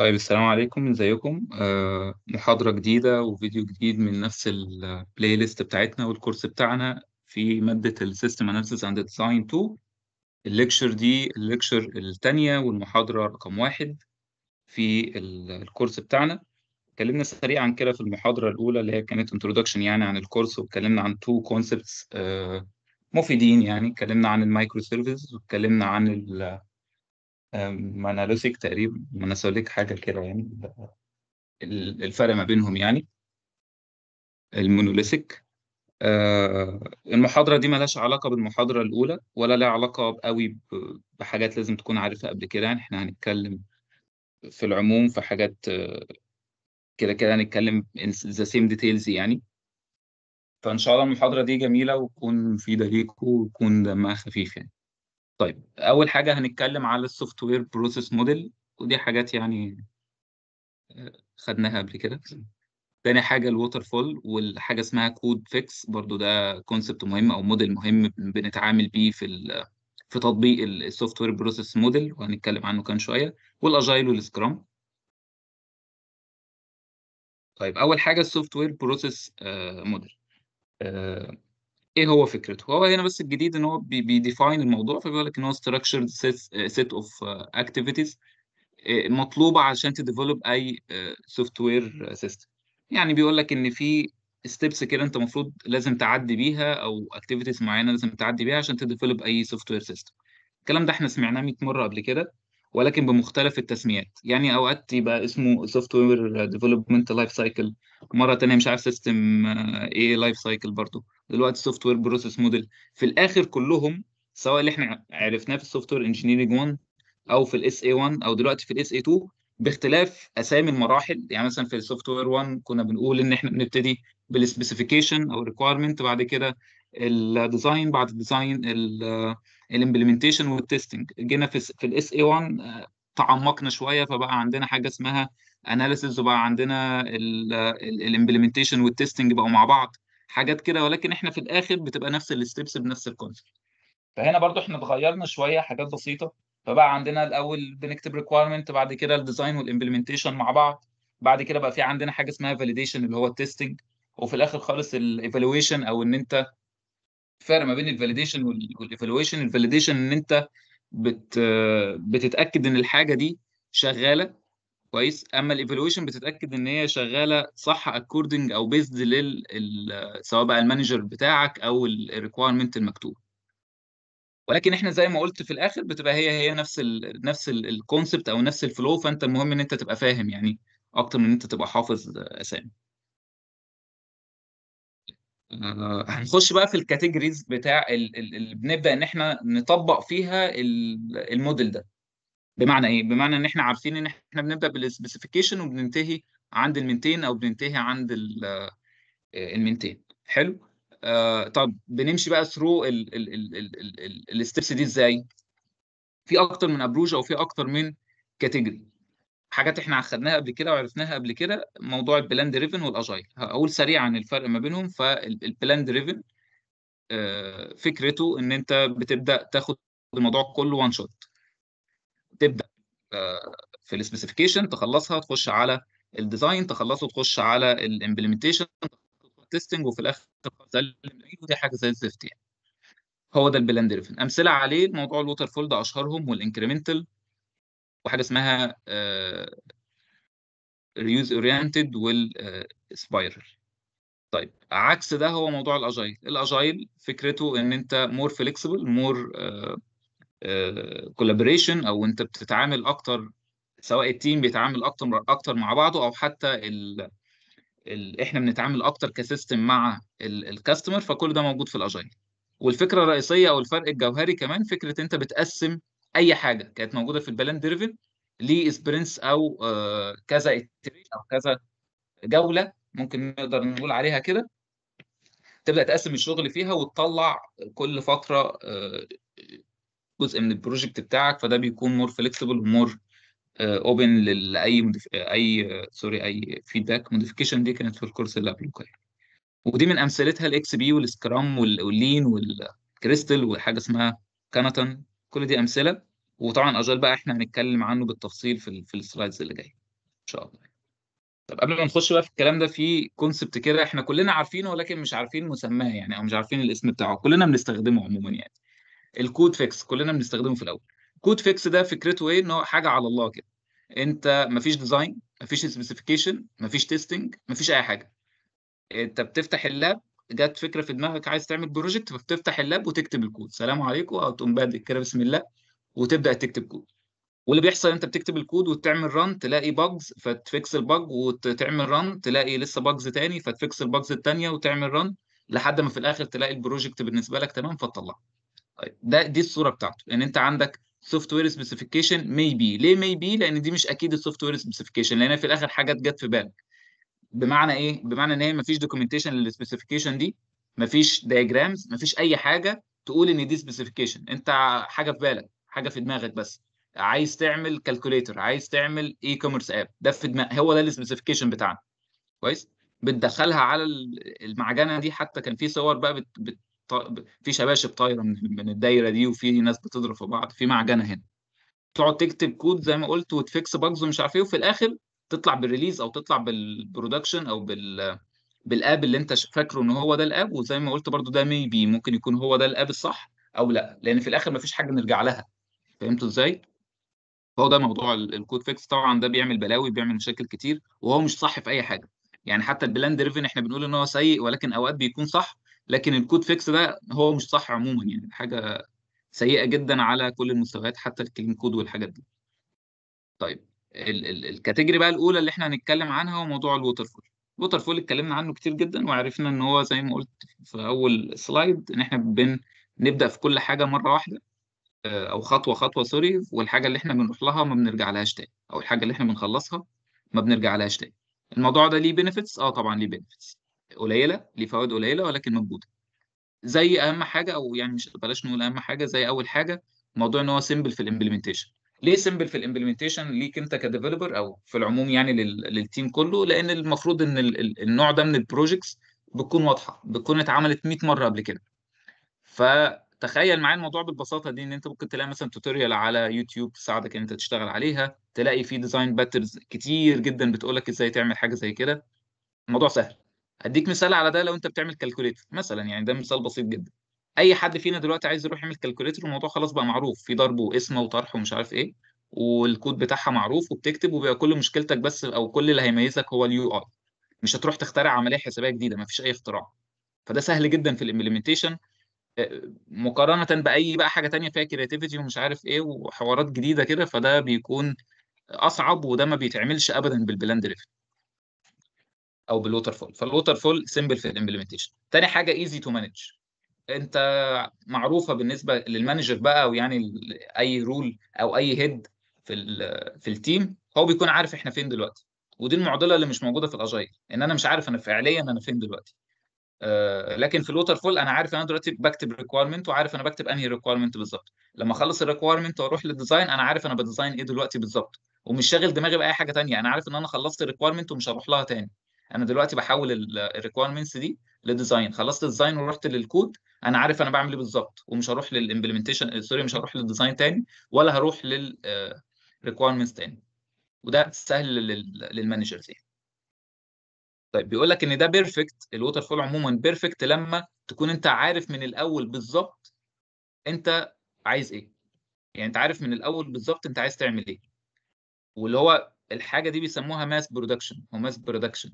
طيب، السلام عليكم، ازيكم؟ محاضرة جديدة وفيديو جديد من نفس البلاي ليست بتاعتنا والكورس بتاعنا في مادة السيستم اناليسيس اند ديزاين 2. الليكشر دي الليكشر الثانية والمحاضرة رقم 1 في الكورس بتاعنا. اتكلمنا سريعا كده في المحاضرة الأولى اللي هي كانت انترودكشن يعني عن الكورس، واتكلمنا عن 2 كونسبتس مفيدين. يعني اتكلمنا عن المايكرو سيرفيس واتكلمنا عن مونوليثيك تقريبا، مونوليثيك حاجه كده يعني الفرق ما بينهم يعني المونوليثيك. المحاضره دي مالهاش علاقه بالمحاضره الاولى ولا لها علاقه قوي بحاجات لازم تكون عارفها قبل كده. يعني احنا هنتكلم في العموم في حاجات كده كده، هنتكلم ذا سيم ديتيلز يعني. فان شاء الله المحاضره دي جميله وتكون مفيده ليكم وتكون دمها خفيف يعني. طيب، اول حاجه هنتكلم على السوفت وير بروسيس موديل، ودي حاجات يعني خدناها قبل كده. تاني حاجه الووتر فول، والحاجه اسمها كود فيكس، برضو ده كونسبت مهم او موديل مهم بنتعامل بيه في تطبيق السوفت وير بروسيس موديل، وهنتكلم عنه كمان شويه. والاجايل والسكرام. طيب، اول حاجه السوفت وير بروسيس موديل، ايه هو فكرته؟ هو هنا بس الجديد ان هو بيديفاين الموضوع، فبيقول لك ان هو structured set of activities مطلوبه عشان تديفلوب اي سوفت وير سيستم. يعني بيقول لك ان في ستيبس كده انت المفروض لازم تعدي بيها، او اكتيفيتيز معينه لازم تعدي بيها عشان تديفلوب اي سوفت وير سيستم. الكلام ده احنا سمعناه 100 مره قبل كده، ولكن بمختلف التسميات. يعني اوقات يبقى اسمه سوفت وير ديفلوبمنت لايف سايكل، مره ثانيه مش عارف سيستم ايه لايف سايكل، برضه دلوقتي سوفت وير بروسيس موديل. في الاخر كلهم سواء اللي احنا عرفناه في السوفت وير انجينيرنج 1 او في الاس اي 1 او دلوقتي في الاس اي 2، باختلاف اسامي المراحل. يعني مثلا في السوفت وير 1 كنا بنقول ان احنا بنبتدي بالسبيسيفيكيشن او ريكويرمنت، بعد كده الديزاين، بعد الديزاين الامبلمنتيشن والتستنج. جينا في الاس اي 1 تعمقنا شويه، فبقى عندنا حاجه اسمها اناليسيز، وبقى عندنا الامبلمنتيشن والتستنج بقوا مع بعض، حاجات كده. ولكن احنا في الاخر بتبقى نفس الستبس بنفس الكونسبت. فهنا برضو احنا اتغيرنا شويه، حاجات بسيطه. فبقى عندنا الاول بنكتب ريكويرمنت، بعد كده الديزاين والامبلمنتيشن مع بعض، بعد كده بقى في عندنا حاجه اسمها فاليديشن اللي هو التستنج، وفي الاخر خالص الايفالويشن. او ان انت الفرق ما بين الفاليديشن والايفالويشن، الفاليديشن ان انت بتتاكد ان الحاجه دي شغاله كويس، اما الايفالويشن بتتاكد ان هي شغاله صح اكوردنج او بيزد سواء بقى المانجر بتاعك او الريكويرمنت المكتوب. ولكن احنا زي ما قلت في الاخر بتبقى هي نفس الكونسبت او نفس الفلو. فانت المهم ان انت تبقى فاهم يعني اكتر من ان انت تبقى حافظ اسامي. هنخش بقى في الكاتيجوريز بتاع اللي بنبدا ان احنا نطبق فيها الموديل ده. بمعنى ايه؟ بمعنى ان احنا عارفين ان احنا بنبدا بالسبيسيفيكيشن وبننتهي عند المنتين، او بننتهي عند المنتين. حلو. طب بنمشي بقى ثرو الستبس دي ازاي؟ في اكتر من ابروج او في اكتر من كاتيجوري. حاجات احنا اخدناها قبل كده وعرفناها قبل كده، موضوع البلان دريفن والاجايل. هقول سريعا الفرق ما بينهم. فالبلان دريفن فكرته ان انت بتبدا تاخد الموضوع كله وان شوت، تبدا في السبيسيفيكيشن تخلصها، تخش على الديزاين تخلصه، تخش على الامبلمنتيشن تيستنج، وفي الاخر تسلم العيد. ودي حاجه زي الزفت يعني. هو ده البلان دريفن. امثله عليه موضوع الووتر فول ده اشهرهم، والانكريمنتال، وحاجه اسمها ريوز اورينتد، والسبايرال. طيب عكس ده هو موضوع الاجايل. الاجايل فكرته ان انت مور فليكسبل، مور كولابوريشن، او انت بتتعامل اكتر، سواء التيم بيتعامل اكتر مع بعضه، او حتى احنا بنتعامل اكتر كسيستم مع الكاستمر. فكل ده موجود في الاجايل. والفكره الرئيسيه او الفرق الجوهري كمان فكره انت بتقسم اي حاجه كانت موجوده في البلان دريفن لسبرنتس او كذا اتريشن او كذا جوله، ممكن نقدر نقول عليها كده. تبدا تقسم الشغل فيها وتطلع كل فتره جزء من البروجكت بتاعك. فده بيكون مور فليكسبل ومور اوبن لاي اي فيدباك. موديفيكيشن دي كانت في الكورس اللي قبله، ودي من امثلتها الاكس بي والسكرام واللين والكريستال وحاجه اسمها كانتن. كل دي امثله. وطبعا اجايل بقى احنا هنتكلم عنه بالتفصيل في السلايدز اللي جايه. شاء الله. طب قبل ما نخش بقى في الكلام ده، في كونسبت كده احنا كلنا عارفينه ولكن مش عارفين مسماه يعني، او مش عارفين الاسم بتاعه، كلنا بنستخدمه عموما يعني. الكود فيكس كلنا بنستخدمه في الاول. كود فيكس ده فكرته ايه؟ ان هو حاجه على الله كده، انت مفيش ديزاين، مفيش سبيسيفيكيشن، مفيش تيستنج، مفيش اي حاجه. انت بتفتح اللاب، جت فكره في دماغك عايز تعمل بروجكت، فبتفتح اللاب وتكتب الكود، سلام عليكم، او تقوم بادئ كده بسم الله وتبدا تكتب كود. واللي بيحصل انت بتكتب الكود وتعمل ران، تلاقي باجز فتفكس الباج، وتعمل ران تلاقي لسه باجز تاني فتفكس الباجز الثانيه، وتعمل ران لحد ما في الاخر تلاقي البروجكت بالنسبه لك تمام فتطلعه. طيب دي الصوره بتاعته. يعني انت عندك سوفت وير سبيسيفيكيشن ماي بي. ليه ماي بي؟ لان دي مش اكيد السوفت وير سبيسيفيكيشن، لان في الاخر حاجه جت في بالك. بمعنى ايه؟ بمعنى ان هي مفيش دوكيومنتيشن للسبيسيفيكيشن دي، مفيش دايجرامز، مفيش اي حاجه تقول ان دي سبيسيفيكيشن. انت حاجه في بالك، حاجه في دماغك، بس عايز تعمل كالكوليتر، عايز تعمل اي كوميرس اب، ده في دماغك، هو ده السبيسيفيكيشن بتاعنا. كويس؟ بتدخلها على المعجنه دي. حتى كان في صور بقى في شباشب طايره من الدايره دي، وفي ناس بتضرب في بعض، في معجنه هنا. تقعد تكتب كود زي ما قلت وتفكس باجز ومش عارف ايه، وفي الاخر تطلع بالريليز او تطلع بالبرودكشن او بالاب اللي انت فاكره ان هو ده الاب. وزي ما قلت برده ده مي بي، ممكن يكون هو ده الاب الصح او لا، لان في الاخر مفيش حاجه نرجع لها. فهمتوا ازاي؟ هو ده موضوع الكود فيكس. طبعا ده بيعمل بلاوي، بيعمل مشاكل كتير، وهو مش صح في اي حاجه يعني. حتى البلان دريفن احنا بنقول ان هو سيء، ولكن اوقات بيكون صح، لكن الكود فيكس ده هو مش صح عموما يعني، حاجه سيئه جدا على كل المستويات، حتى الكلين كود والحاجات دي. طيب الكاتيجوري بقى الاولى اللي احنا هنتكلم عنها هو موضوع الووترفول. الووترفول اتكلمنا عنه كتير جدا، وعرفنا ان هو زي ما قلت في اول سلايد ان احنا بنبدا في كل حاجه مره واحده، او خطوه خطوه سوري، والحاجه اللي احنا بنروح لها ما بنرجع لهاش تاني، او الحاجه اللي احنا بنخلصها ما بنرجع لهاش تاني. الموضوع ده ليه بنفيتس؟ اه طبعا ليه بنفيتس قليله، ليه فوائد قليله ولكن موجوده. زي اهم حاجه، او يعني مش بلاش نقول اهم حاجه، زي اول حاجه موضوع ان هو سيمبل في الامبلمنتيشن. ليه سيمبل في الامبلمنتيشن ليك انت كديفلوبر، او في العموم يعني للتيم كله؟ لان المفروض ان النوع ده من البروجكتس بتكون واضحه، بتكون اتعملت 100 مره قبل كده. فتخيل معايا الموضوع بالبساطه دي، ان انت ممكن تلاقي مثلا توتوريال على يوتيوب تساعدك ان انت تشتغل عليها، تلاقي في ديزاين باترنز كتير جدا بتقول لك ازاي تعمل حاجه زي كده. الموضوع سهل. اديك مثال على ده، لو انت بتعمل كالكوليتر مثلا يعني، ده مثال بسيط جدا. اي حد فينا دلوقتي عايز يروح يعمل كالكوليتر، الموضوع خلاص بقى معروف، في ضرب وقسم وطرح ومش عارف ايه، والكود بتاعها معروف وبتكتب، وبيبقى كل مشكلتك بس، او كل اللي هيميزك هو اليو اي. مش هتروح تخترع عمليه حسابيه جديده، ما فيش اي اختراع. فده سهل جدا في الامبلمنتيشن، مقارنه باي بقى حاجه ثانيه فيها كرياتيفيتي ومش عارف ايه وحوارات جديده كده، فده بيكون اصعب، وده ما بيتعملش ابدا بالبلان دريفن او بالووتر فول. فالووتر فول سيمبل في الامبلمنتيشن. ثاني حاجه ايزي تو مانج، انت معروفه بالنسبه للمانجر بقى، او يعني اي رول او اي هيد في التيم، هو بيكون عارف احنا فين دلوقتي. ودي المعضله اللي مش موجوده في الاجايل، ان انا مش عارف انا فعليا انا فين دلوقتي. لكن في الووتر فول انا عارف انا دلوقتي بكتب ريكويرمنت، وعارف انا بكتب انهي ريكويرمنت بالظبط. لما اخلص الريكويرمنت واروح للديزاين، انا عارف انا بديزاين ايه دلوقتي بالظبط، ومش شاغل دماغي باي حاجه ثانيه. انا عارف ان انا خلصت الريكويرمنت ومش هروح لها ثاني. انا دلوقتي بحول الريكويرمنتس دي للديزاين، خلصت الديزاين ورحت للكود، انا عارف انا بعمل ايه بالظبط، ومش هروح للامبلمنتيشن، سوري، مش هروح للديزاين تاني، ولا هروح للريكويرمنتس تاني. وده سهل للمانجرز يعني. طيب بيقول لك ان ده بيرفكت، الووتر فول عموما بيرفكت لما تكون انت عارف من الاول بالظبط انت عايز ايه. يعني انت عارف من الاول بالظبط انت عايز تعمل ايه، واللي هو الحاجه دي بيسموها ماس برودكشن. هو ماس برودكشن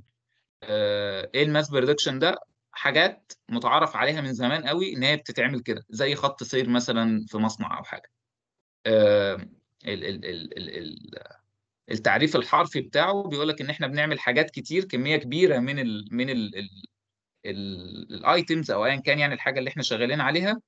ايه؟ الماس برودكشن ده حاجات متعارف عليها من زمان قوي ان هي بتتعمل كده، زي خط سير مثلا في مصنع او حاجه. التعريف الحرفي بتاعه بيقول لك ان احنا بنعمل حاجات كتير، كميه كبيره من الايتيمز او ايا كان يعني الحاجه اللي احنا شغالين عليها،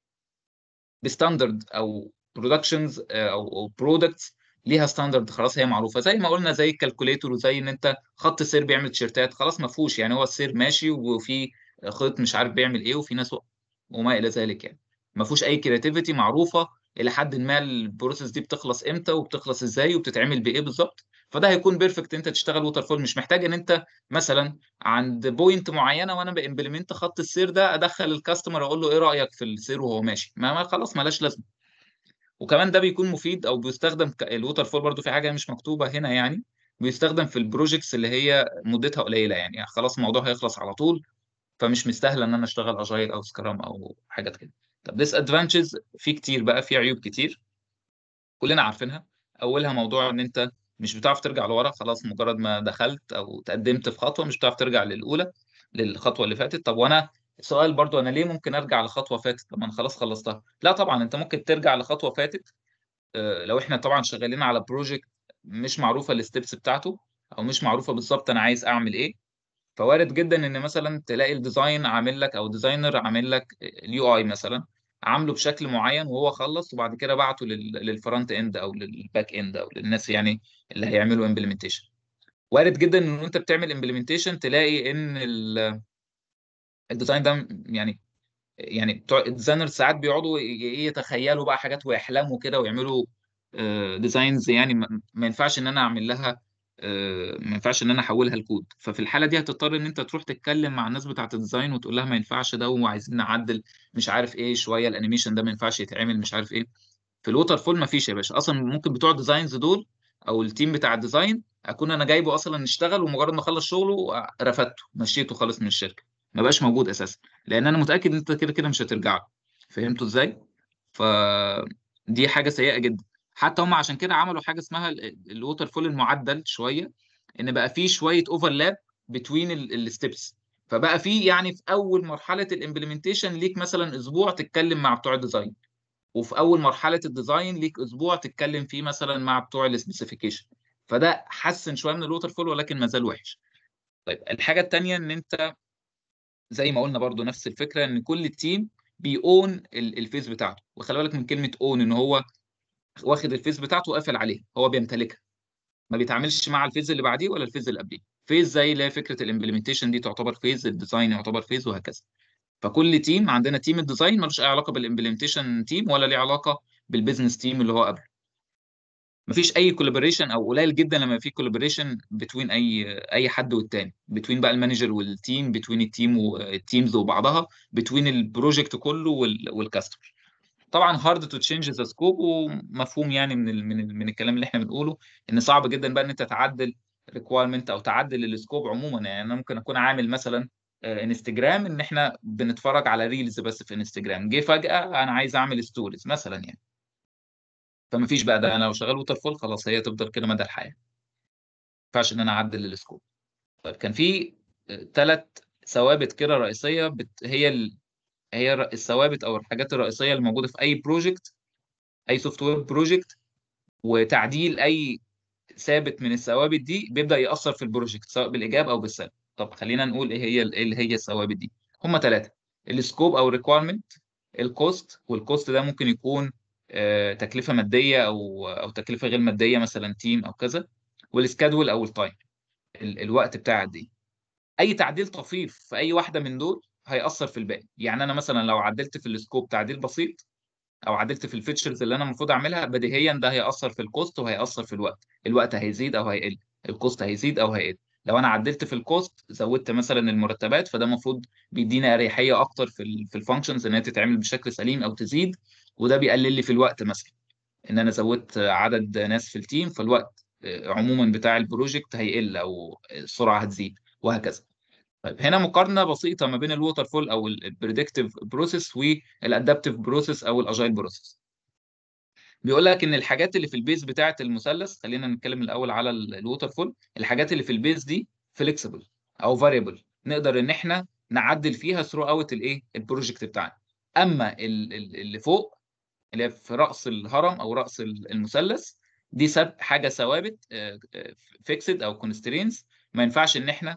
بستاندرد او برودكشنز او برودكتس ليها ستاندرد خلاص هي معروفه. زي ما قلنا زي الكالكوليتور، وزي ان انت خط السير بيعمل تيشيرتات خلاص ما فيهوش يعني، هو السير ماشي وفي خط مش عارف بيعمل ايه وفي ناس وما الى ذلك يعني، ما فيهوش اي كرياتيفيتي، معروفه الى حد ما البروسيس دي بتخلص امتى وبتخلص ازاي وبتتعمل بايه بالظبط. فده هيكون بيرفكت انت تشتغل ووتر فول. مش محتاج ان انت مثلا عند بوينت معينه وانا بامبلمنت خط السير ده ادخل الكاستمر اقول له ايه رايك في السير وهو ماشي، ما خلاص ملاش لازمه. وكمان ده بيكون مفيد او بيستخدم الووتر فول برضو في حاجه مش مكتوبه هنا يعني، بيستخدم في البروجيكتس اللي هي مدتها قليله، يعني خلاص الموضوع هيخلص على طول، فمش مستاهله ان انا اشتغل اجايل او سكرام او حاجات كده. طب ديس ادفانتجز في كتير بقى، في عيوب كتير كلنا عارفينها. اولها موضوع ان انت مش بتعرف ترجع لورا، خلاص مجرد ما دخلت او تقدمت في خطوه مش بتعرف ترجع للخطوه اللي فاتت. طب وانا سؤال برضو، انا ليه ممكن ارجع لخطوه فاتت؟ طب انا خلاص خلصتها. لا طبعا انت ممكن ترجع لخطوه فاتت لو احنا طبعا شغالين على بروجكت مش معروفه الستبس بتاعته او مش معروفه بالظبط انا عايز اعمل ايه، فوارد جدا ان مثلا تلاقي الديزاين عامل لك او ديزاينر عامل لك اليو اي مثلا، عامله بشكل معين وهو خلص، وبعد كده بعته للفرونت اند او للباك اند او للناس يعني اللي هيعملوا امبلمنتيشن. وارد جدا ان انت بتعمل امبلمنتيشن تلاقي ان الديزاين ده يعني بتوع الديزاينرز ساعات بيقعدوا يتخيلوا بقى حاجات ويحلموا كده ويعملوا ديزاينز، يعني ما ينفعش ان انا اعمل لها، ما ينفعش ان انا احولها لكود. ففي الحاله دي هتضطر ان انت تروح تتكلم مع الناس بتاعه الديزاين وتقول لها ما ينفعش ده، وعايزين نعدل مش عارف ايه شويه، الانيميشن ده ما ينفعش يتعمل مش عارف ايه. في الووتر فول ما فيش يا باشا، اصلا ممكن بتوع الديزاينز دول او التيم بتاع الديزاين اكون انا جايبه اصلا يشتغل، ومجرد ما خلص شغله رفدته مشيته خالص من الشركه، ما بقاش موجود اساسا، لان انا متاكد ان انت كده كده مش هترجع له. فهمتوا ازاي؟ فدي حاجه سيئه جدا. حتى هم عشان كده عملوا حاجه اسمها الووتر فول المعدل شويه، ان بقى فيه شويه اوفرلاب بتوين الستبس، فبقى فيه يعني في اول مرحله الامبلمنتيشن ليك مثلا اسبوع تتكلم مع بتوع الديزاين، وفي اول مرحله الديزاين ليك اسبوع تتكلم فيه مثلا مع بتوع السبيسيفيكيشن. فده حسن شويه من الووتر فول، ولكن ما زال وحش. طيب الحاجه الثانيه ان انت زي ما قلنا برضو نفس الفكره، ان كل تيم بيقون الفيز بتاعته، وخلي بالك من كلمه اون، ان هو واخد الفيز بتاعته وقافل عليه، هو بيمتلكها، ما بيتعاملش مع الفيز اللي بعديه ولا الفيز اللي قبليه. فيز زي اللي هي فكره الامبلمنتيشن دي تعتبر فيز، الديزاين يعتبر فيز، وهكذا. فكل تيم عندنا، تيم الديزاين ملوش اي علاقه بالامبلمنتيشن تيم ولا ليه علاقه بالبيزنس تيم اللي هو قبله. مفيش اي كولابوريشن، او قليل جدا لما في كولابوريشن بتوين اي حد والتاني، بتوين بقى المانجر والتيم، بتوين التيم والتيمز وبعضها، بتوين البروجكت كله والكاستمر. طبعا هارد تو تشينج ذا سكوب، ومفهوم يعني من الكلام اللي احنا بنقوله ان صعب جدا بقى ان انت تعدل ريكوايرمنت او تعدل السكوب عموما. يعني انا ممكن اكون عامل مثلا انستجرام، ان احنا بنتفرج على ريلز بس في انستجرام، جه فجاه انا عايز اعمل ستوريز مثلا يعني، فمفيش بقى ده. انا لو شغال ووتر فول خلاص هي تفضل كده مدى الحياه، ما ينفعش ان انا اعدل السكوب. طيب كان في ثلاث ثوابت كده رئيسيه، هي الثوابت او الحاجات الرئيسيه اللي موجوده في اي بروجكت، اي سوفت وير بروجكت، وتعديل اي ثابت من الثوابت دي بيبدا ياثر في البروجكت سواء بالايجاب او بالسلب. طب خلينا نقول ايه هي الثوابت دي. هم ثلاثه: السكوب او الريكويرمنت، الكوست، والكوست ده ممكن يكون تكلفه ماديه او تكلفه غير ماديه مثلا تيم او كذا، والسكادول او التايم، الوقت بتاع قد ايه. اي تعديل طفيف في اي واحده من دول هيأثر في الباقي. يعني انا مثلا لو عدلت في السكوب تعديل بسيط، او عدلت في الفيتشرز اللي انا المفروض اعملها، بديهيا ده هيأثر في الكوست وهيأثر في الوقت. الوقت هيزيد او هيقل، الكوست هيزيد او هيقل. لو انا عدلت في الكوست زودت مثلا المرتبات، فده المفروض بيدينا اريحيه اكتر في الفانكشنز ان هي تتعمل بشكل سليم او تزيد، وده بيقلل لي في الوقت مثلا ان انا زودت عدد ناس في التيم، فالوقت عموما بتاع البروجكت هيقل او السرعه هتزيد وهكذا. طيب هنا مقارنه بسيطه ما بين الووتر فول او البريدكتيف بروسيس والادابتيف بروسيس او الاجايل بروسيس. بيقول لك ان الحاجات اللي في البيز بتاعه المثلث، خلينا نتكلم الاول على الووتر فول، الحاجات اللي في البيز دي فليكسبل او فاريبل، نقدر ان احنا نعدل فيها ثرو اوت الايه البروجكت بتاعنا. اما اللي فوق اللي في راس الهرم او راس المثلث دي حاجه ثوابت فيكسد او كونسترينز، ما ينفعش ان احنا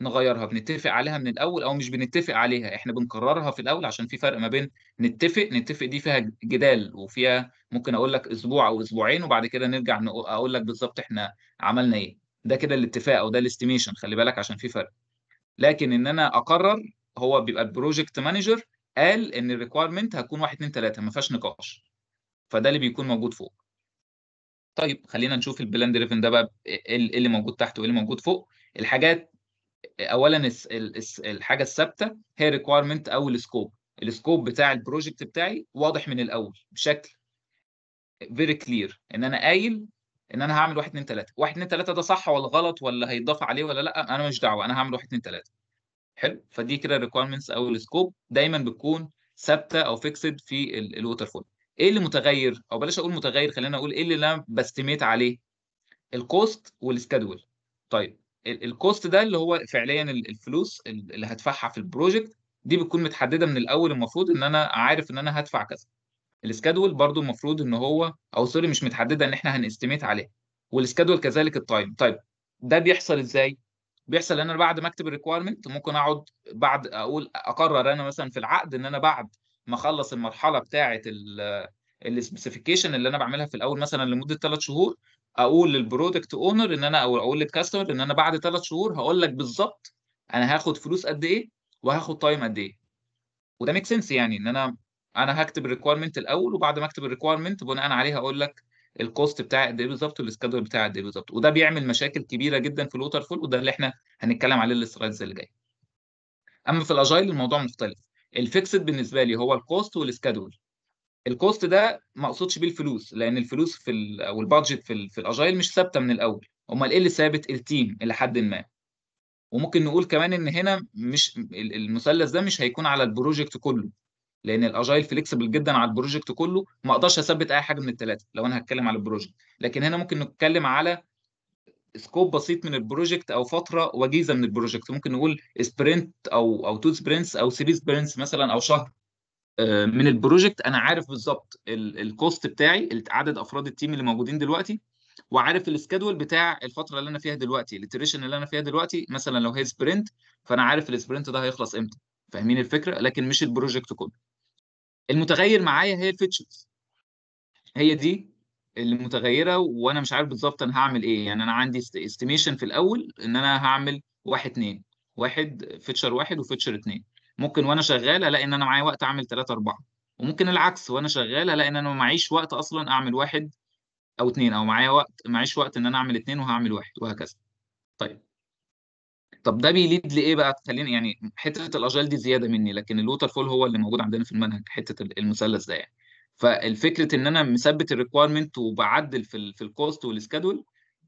نغيرها، بنتفق عليها من الاول او مش بنتفق عليها، احنا بنقررها في الاول. عشان في فرق ما بين نتفق دي فيها جدال، وفيها ممكن اقول لك اسبوع او اسبوعين وبعد كده نرجع اقول لك بالظبط احنا عملنا ايه، ده كده الاتفاق او ده الاستيميشن، خلي بالك عشان في فرق. لكن ان انا اقرر، هو بيبقى البروجكت مانجر قال ان الريكويرمنت هتكون 1 2 3، ما فيهاش نقاش، فده اللي بيكون موجود فوق. طيب خلينا نشوف البلان دريفن ده بقى ايه اللي موجود تحت وايه اللي موجود فوق. الحاجات اولا، الحاجه الثابته هي ريكويرمنت او السكوب بتاع البروجكت بتاعي واضح من الاول بشكل فيري كلير، ان انا قايل ان انا هعمل 1 2 3، 1 2 3 ده صح ولا غلط ولا هيضاف عليه ولا لا، انا مش دعوه، انا هعمل 1 2 3. حلو، فدي كده الريكويرمنتس او السكوب دايما بتكون ثابته او فيكسد في الووتر فول. ايه اللي متغير، او بلاش اقول متغير، خلينا اقول ايه اللي انا بستيميت عليه؟ الكوست والسكادول. طيب الكوست ده اللي هو فعليا الفلوس اللي هدفعها في البروجكت، دي بتكون متحدده من الاول، المفروض ان انا عارف ان انا هدفع كذا. السكادول برضو المفروض ان هو، او سوري، مش متحدده ان احنا هنستيميت عليه، والسكادول كذلك التايم. طيب ده بيحصل ازاي؟ بيحصل ان انا بعد ما اكتب الريكويرمنت ممكن اقعد بعد اقول اقرر انا مثلا في العقد ان انا بعد ما اخلص المرحله بتاعه السبيسيفيكيشن اللي انا بعملها في الاول مثلا لمده 3 شهور، اقول للبرودكت اونر ان انا، او اقول للكاستمر ان انا بعد 3 شهور هقول لك بالظبط انا هاخد فلوس قد ايه وهاخد تايم قد ايه. وده ميك سنس، يعني ان انا هكتب الريكويرمنت الاول، وبعد ما اكتب الريكويرمنت بناء عليها اقول لك الكوست بتاع قد ايه بالظبط والسكادول بتاع قد ايه بالظبط. وده بيعمل مشاكل كبيره جدا في الووتر فول، وده اللي احنا هنتكلم عليه السلايدز اللي جايه. اما في الاجايل الموضوع مختلف. الفيكسد بالنسبه لي هو الكوست والسكادول. الكوست ده ما اقصدش بيه الفلوس، لان الفلوس او البادجت في الاجايل مش ثابته من الاول. امال ايه اللي ثابت؟ التيم الى حد ما. وممكن نقول كمان ان هنا مش المثلث ده مش هيكون على البروجكت كله، لان الاجايل فليكسبل جدا على البروجكت كله، ما اقدرش اثبت اي حاجه من الثلاثه لو انا هتكلم على البروجكت. لكن هنا ممكن نتكلم على سكوب بسيط من البروجكت او فتره وجيزه من البروجكت، ممكن نقول سبرنت او 2 سبرنتس او 3 سبرنتس مثلا، او شهر من البروجكت. انا عارف بالظبط الكوست بتاعي، عدد افراد التيم اللي موجودين دلوقتي، وعارف السكادول بتاع الفتره اللي انا فيها دلوقتي، الاتريشن اللي انا فيها دلوقتي. مثلا لو هي سبرنت فانا عارف السبرنت ده هيخلص امتى، فاهمين الفكره؟ لكن مش البروجكت كله. المتغير معايا هي الفيتشرز، هي دي المتغيره، وانا مش عارف بالظبط انا هعمل ايه. يعني انا عندي استيميشن في الاول ان انا هعمل 1 2 1 فيتشر 1 وفيتشر 2، ممكن وانا شغال الاقي ان انا معايا وقت اعمل 3 4، وممكن العكس، وانا شغال الاقي ان انا ما معيش وقت اصلا اعمل 1 أو 2، او معايا وقت، معيش وقت ان انا اعمل 2 وهعمل 1، وهكذا. طب ده بيليد لايه بقى؟ خلينا يعني حته الاجايل دي زياده مني، لكن الووتر فول هو اللي موجود عندنا في المنهج، حته المثلث ده يعني. فالفكره ان انا مثبت الريكويرمنت وبعدل في الكوست والسكادول،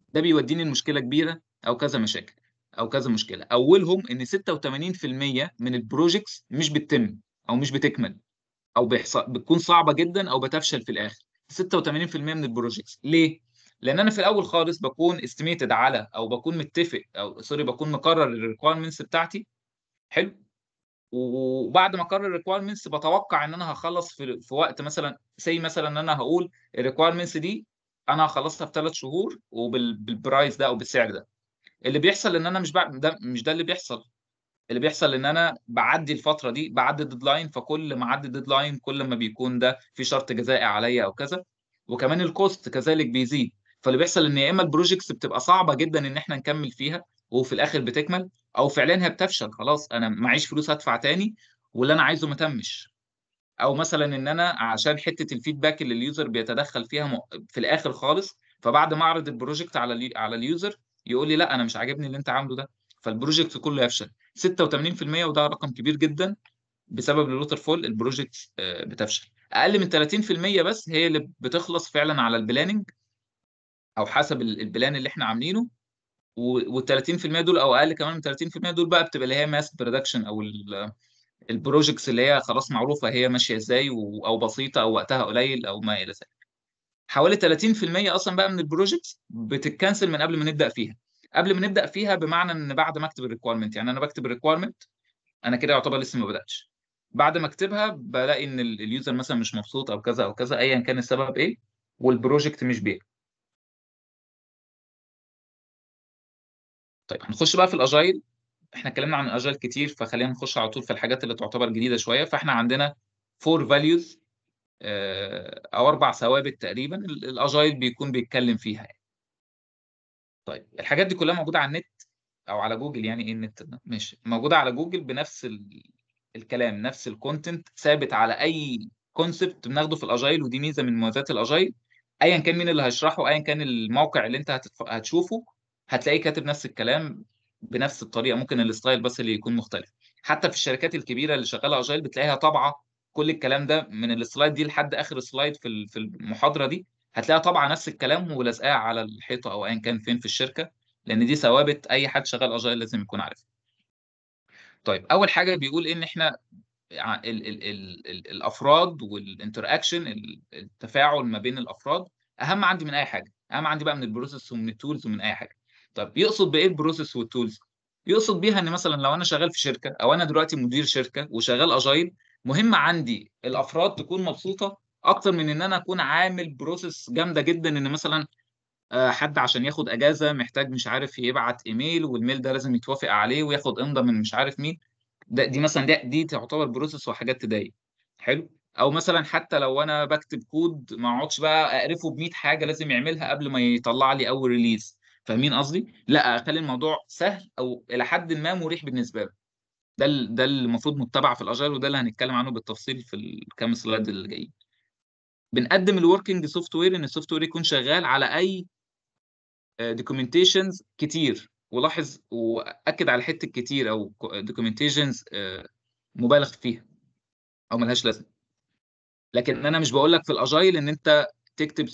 ده بيوديني لمشكله كبيره او كذا مشاكل او كذا مشكله. اولهم ان 86% من البروجكتس مش بتتم او مش بتكمل او بتكون صعبه جدا او بتفشل في الاخر. 86% من البروجكتس. ليه؟ لان انا في الاول خالص بكون استيميتد على، او بكون متفق، او سوري، بكون مقرر الريكويرمنتس بتاعتي. حلو، وبعد ما اقرر الريكويرمنتس بتوقع ان انا هخلص في وقت مثلا، مثلا ان انا هقول الريكويرمنتس دي انا هخلصها في 3 شهور وبالبرايس ده او بالسعر ده. اللي بيحصل ان انا مش ده اللي بيحصل. اللي بيحصل ان انا بعدي الفتره دي، بعدي الديدلاين، فكل ما اعدي الديدلاين كل ما بيكون ده في شرط جزائي عليا او كذا، وكمان الكوست كذلك بيزيد. فاللي بيحصل ان يا اما البروجكتس بتبقى صعبه جدا ان احنا نكمل فيها وفي الاخر بتكمل، او فعلا هي بتفشل، خلاص انا معيش فلوس هدفع تاني واللي انا عايزه ما تمش. او مثلا ان انا عشان حته الفيدباك اللي اليوزر بيتدخل فيها في الاخر خالص، فبعد ما اعرض البروجكت على اليوزر يقول لي لا انا مش عاجبني اللي انت عامله ده، فالبروجكت كله يفشل 86%. وده رقم كبير جدا، بسبب الووتر فول البروجكت بتفشل. اقل من 30% بس هي اللي بتخلص فعلا على البلاننج او حسب البلان اللي احنا عاملينه، وال30% دول او اقل كمان من 30% دول بقى بتبقى اللي هي ماس برودكشن، او البروجكتس اللي هي خلاص معروفه هي ماشيه ازاي، او بسيطه او وقتها قليل او ما الى ذلك. حوالي 30% اصلا بقى من البروجكتس بتتكنسل من قبل ما نبدا فيها. قبل ما نبدا فيها بمعنى ان بعد ما اكتب الريكويرمنت، يعني انا بكتب الريكويرمنت انا كده يعتبر لسه ما بداتش. بعد ما اكتبها بلاقي ان اليوزر مثلا مش مبسوط او كذا او كذا، ايا كان السبب ايه، والبروجكت مش بيه. طيب هنخش بقى في الاجايل. احنا اتكلمنا عن الاجايل كتير، فخلينا نخش على طول في الحاجات اللي تعتبر جديده شويه. فاحنا عندنا 4 values او 4 ثوابت تقريبا الاجايل بيكون بيتكلم فيها. طيب الحاجات دي كلها موجوده على النت او على جوجل، يعني ايه النت ده؟ ماشي، موجوده على جوجل بنفس الكلام، نفس الكونتنت، ثابت على اي كونسبت بناخده في الاجايل. ودي ميزه من مميزات الاجايل، ايا كان مين اللي هيشرحه، ايا كان الموقع اللي انت هتشوفه، هتلاقيه كاتب نفس الكلام بنفس الطريقه، ممكن الستايل بس اللي يكون مختلف. حتى في الشركات الكبيره اللي شغاله اجايل بتلاقيها طابعه كل الكلام ده من السلايد دي لحد اخر سلايد في المحاضره دي، هتلاقيها طبعا نفس الكلام ولازقاها على الحيطه او ايا كان فين في الشركه، لان دي ثوابت اي حد شغال اجايل لازم يكون عارفها. طيب اول حاجه بيقول ان احنا الافراد والانتراكشن، التفاعل ما بين الافراد اهم عندي من اي حاجه، اهم عندي بقى من البروسيس ومن التولز ومن اي حاجه. طب يقصد بايه البروسيس والتولز؟ يقصد بيها ان مثلا لو انا شغال في شركه او انا دلوقتي مدير شركه وشغال اجايل، مهم عندي الافراد تكون مبسوطه اكتر من ان انا اكون عامل بروسيس جامده جدا، ان مثلا حد عشان ياخد اجازه محتاج مش عارف يبعت ايميل، والميل ده لازم يتوافق عليه وياخد امضاء من مش عارف مين، ده دي مثلا دي تعتبر بروسيس وحاجات تضايق. حلو. او مثلا حتى لو انا بكتب كود ما اقعدش بقى اقرفه ب 100 حاجه لازم يعملها قبل ما يطلع لي اول ريليز، فاهمين قصدي؟ لا، اخلي الموضوع سهل او الى حد ما مريح بالنسبه له. ده المفروض متبع في الاجايل، وده اللي هنتكلم عنه بالتفصيل في الكام سلايد اللي جايين. بنقدم الوركينج سوفت وير، ان السوفت وير يكون شغال على اي دوكيومنتيشنز كتير، ولاحظ واكد على حته كتير او دوكيومنتيشنز مبالغ فيها او ملهاش لازمه. لكن انا مش بقول لك في الاجايل ان انت تكتب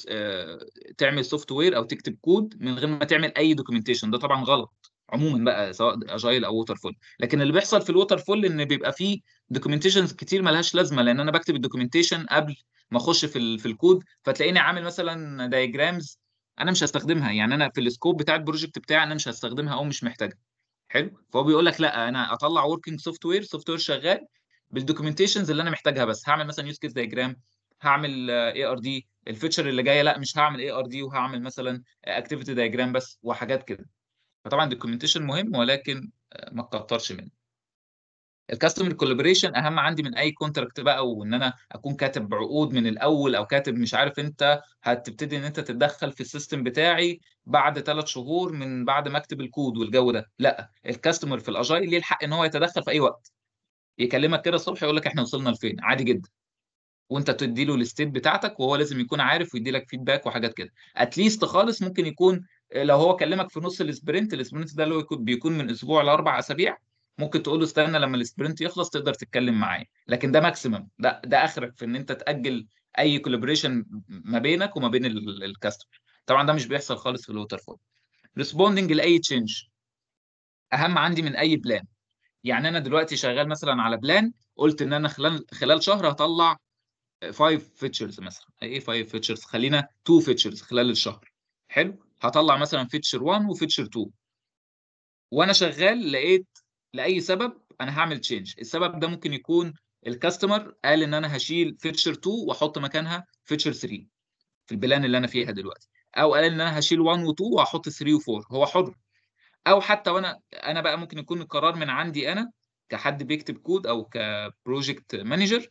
تعمل سوفت وير او تكتب كود من غير ما تعمل اي دوكيومنتيشن، ده طبعا غلط عموما بقى سواء اجايل او ووتر فول. لكن اللي بيحصل في الووتر فول ان بيبقى فيه دوكيومنتيشنز كتير ملهاش لازمه، لان انا بكتب الدوكيومنتيشن قبل ما اخش في الكود، فتلاقيني عامل مثلا دايجرامز انا مش هستخدمها، يعني انا في السكوب بتاع البروجكت بتاعي انا مش هستخدمها او مش محتاجها. حلو. فهو بيقول لك لا، انا اطلع وركينج سوفت وير شغال بالدوكيومنتيشنز اللي انا محتاجها بس، هعمل مثلا يوز كيس دايجرام، هعمل اي ار دي، الفيتشر اللي جايه لا مش هعمل اي ار دي وهعمل مثلا اكتيفيتي دايجرام بس وحاجات كده. فطبعا الدوكيومنتيشن مهم ولكن ما تكترش منه. الكاستمر كولابوريشن اهم عندي من اي كونتراكت بقى، وان انا اكون كاتب عقود من الاول او كاتب مش عارف انت هتبتدي ان انت تتدخل في السيستم بتاعي بعد 3 شهور من بعد ما اكتب الكود والجو ده. لا، الكاستمر في الاجايل ليه الحق ان هو يتدخل في اي وقت، يكلمك كده الصبح يقول لك احنا وصلنا لفين عادي جدا، وانت تدي له الستيت بتاعتك وهو لازم يكون عارف ويدي لك فيدباك وحاجات كده. اتليست خالص ممكن يكون لو هو كلمك في نص السبرنت ده اللي هو بيكون من اسبوع ل4 اسابيع، ممكن تقول له استنى لما السبرنت يخلص تقدر تتكلم معايا، لكن ده ماكسيمم، ده اخرك في ان انت تاجل اي كولابوريشن ما بينك وما بين الكاستمر. طبعا ده مش بيحصل خالص في الووتر فول. ريسبوندنج لاي تشينج اهم عندي من اي بلان، يعني انا دلوقتي شغال مثلا على بلان قلت ان انا خلال شهر هطلع 5 فيتشرز مثلا، ايه 5 فيتشرز؟ خلينا 2 فيتشرز خلال الشهر. حلو. هطلع مثلا فيتشر 1 وفيتشر 2، وانا شغال لقيت لاي سبب انا هعمل تشينج. السبب ده ممكن يكون الكاستمر قال ان انا هشيل فيتشر 2 واحط مكانها فيتشر 3 في البلان اللي انا فيها دلوقتي، او قال ان انا هشيل 1 و2 واحط 3 و4، هو حر. او حتى وانا بقى ممكن يكون القرار من عندي انا كحد بيكتب كود او كبروجكت مانجر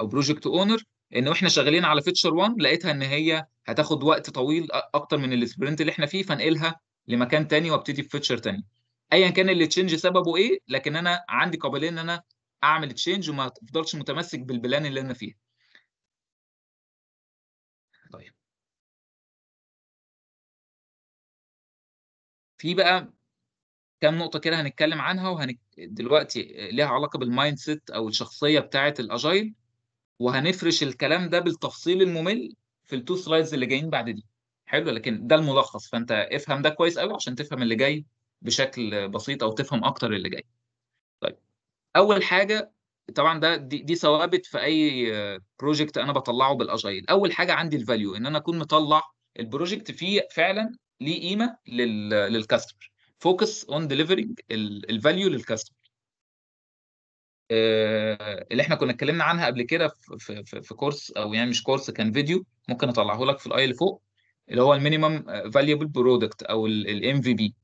او بروجكت اونر، انه احنا شغالين على فيتشر 1 لقيتها ان هي هتاخد وقت طويل اكتر من السبرنت اللي احنا فيه، فانقلها لمكان ثاني وابتدي بفيتشر ثاني. ايا كان اللي تشينج سببه ايه، لكن انا عندي قابليه ان انا اعمل تشينج وما افضلش متمسك بالبلان اللي انا فيها. طيب في بقى كام نقطه كده هنتكلم عنها دلوقتي ليها علاقه بالمايند سيت او الشخصيه بتاعه الاجايل، وهنفرش الكلام ده بالتفصيل الممل في ال2 سلايدز اللي جايين بعد دي. حلو. لكن ده الملخص، فانت افهم ده كويس قوي عشان تفهم اللي جاي بشكل بسيط او تفهم اكتر اللي جاي. طيب اول حاجه طبعا ده دي ثوابت في اي بروجكت انا بطلعه بالاجايل. اول حاجه عندي الفاليو، ان انا اكون مطلع البروجكت فيه فعلا ليه قيمه للكاستمر. فوكس اون ديليفرنج الفاليو للكاستمر اللي احنا كنا اتكلمنا عنها قبل كده في كورس، او يعني مش كورس، كان فيديو ممكن اطلعه لك في الاي اللي فوق، اللي هو المينيمم فاليبل برودكت او الام في بي.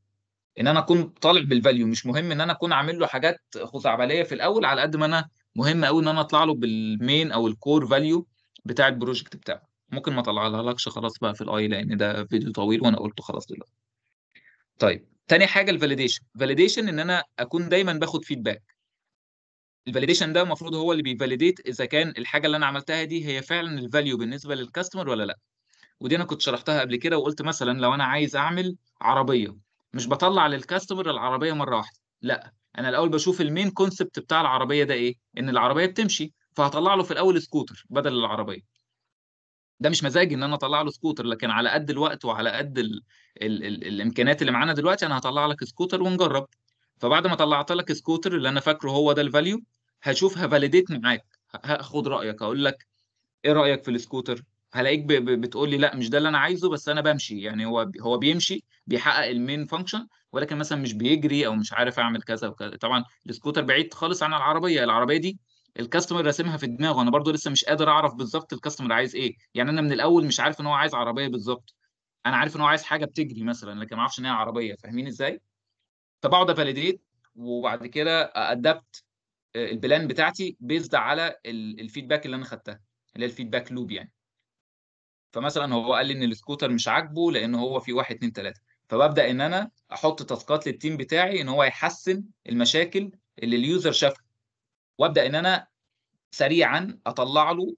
ان انا اكون طالع بالفاليو، مش مهم ان انا اكون عامل له حاجات خزعبليه في الاول، على قد ما انا مهم قوي ان انا اطلع له بالمين او الكور فاليو بتاع البروجكت بتاعه. ممكن ما اطلعها لكش خلاص بقى في الاي لان ده فيديو طويل وانا قلته خلاص دلوقتي. طيب تاني حاجه الفاليديشن. فاليديشن ان انا اكون دايما باخد فيدباك. الفاليديشن ده المفروض هو اللي بيفاليديت اذا كان الحاجه اللي انا عملتها دي هي فعلا الفاليو بالنسبه للكاستمر ولا لا. ودي انا كنت شرحتها قبل كده، وقلت مثلا لو انا عايز اعمل عربيه مش بطلع للكاستمر العربيه مره واحده، لا، انا الاول بشوف المين كونسبت بتاع العربيه ده ايه، ان العربيه بتمشي، فهطلع له في الاول سكوتر بدل العربيه. ده مش مزاجي ان انا اطلع له سكوتر، لكن على قد الوقت وعلى قد ال الامكانيات اللي معانا دلوقتي انا هطلع لك سكوتر ونجرب. فبعد ما طلعت لك سكوتر اللي انا فاكره هو ده الفاليو، هشوف هفاليديت معاك، هاخد رايك، هقول لك ايه رايك في السكوتر، هلاقيك بتقول لي لا مش ده اللي انا عايزه، بس انا بمشي. يعني هو بيمشي بيحقق المين فانكشن، ولكن مثلا مش بيجري او مش عارف اعمل كذا وكذا. طبعا السكوتر بعيد خالص عن العربيه، العربيه دي الكاستمر راسمها في دماغه، انا برضو لسه مش قادر اعرف بالظبط الكاستمر عايز ايه. يعني انا من الاول مش عارف ان هو عايز عربيه بالظبط، انا عارف ان هو عايز حاجه بتجري مثلا، لكن ما اعرفش ان هي عربيه. فاهمين ازاي؟ فبقعد افاليديت، وبعد كده ادبت البلان بتاعتي بيزد على الفيدباك اللي انا خدتها، اللي هي الفيدباك لوب. يعني فمثلا هو قال لي ان السكوتر مش عاجبه لان هو في 1 2 3، فببدا ان انا احط تاسكات للتيم بتاعي ان هو يحسن المشاكل اللي اليوزر شافها، وابدا ان انا سريعا اطلع له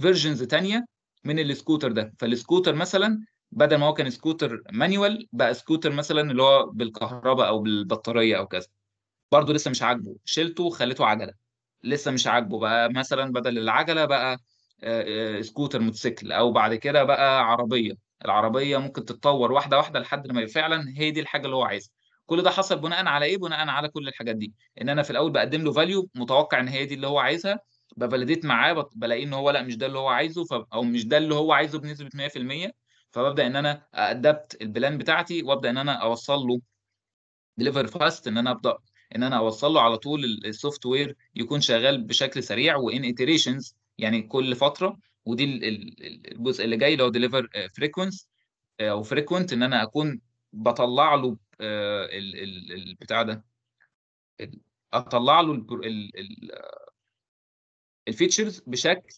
فيرجنز ثانيه من السكوتر ده. فالسكوتر مثلا بدل ما هو كان سكوتر مانيوال بقى سكوتر مثلا اللي هو بالكهرباء او بالبطاريه او كذا. برضه لسه مش عاجبه، شلته خليته عجله. لسه مش عاجبه، بقى مثلا بدل العجله بقى سكوتر موتوسيكل، او بعد كده بقى عربيه. العربيه ممكن تتطور واحده واحده لحد ما فعلا هي دي الحاجه اللي هو عايزها. كل ده حصل بناء على ايه؟ بناء على كل الحاجات دي، ان انا في الاول بقدم له فاليو متوقع ان هي دي اللي هو عايزها، بفاليديت معاه، بلاقي ان هو لا مش ده اللي هو عايزه، او مش ده اللي هو عايزه بنسبه 100%. فببدا ان انا ادبت البلان بتاعتي، وابدا ان انا اوصل له ديليفر فاست، ان انا ابدا ان انا اوصل له على طول السوفت وير يكون شغال بشكل سريع، وان ايتريشنز يعني كل فتره. ودي الجزء اللي جاي اللي هو ديليفر فريكونس او فريكونت، ان انا اكون بطلع له البتاع ده، اطلع له الفيتشرز بشكل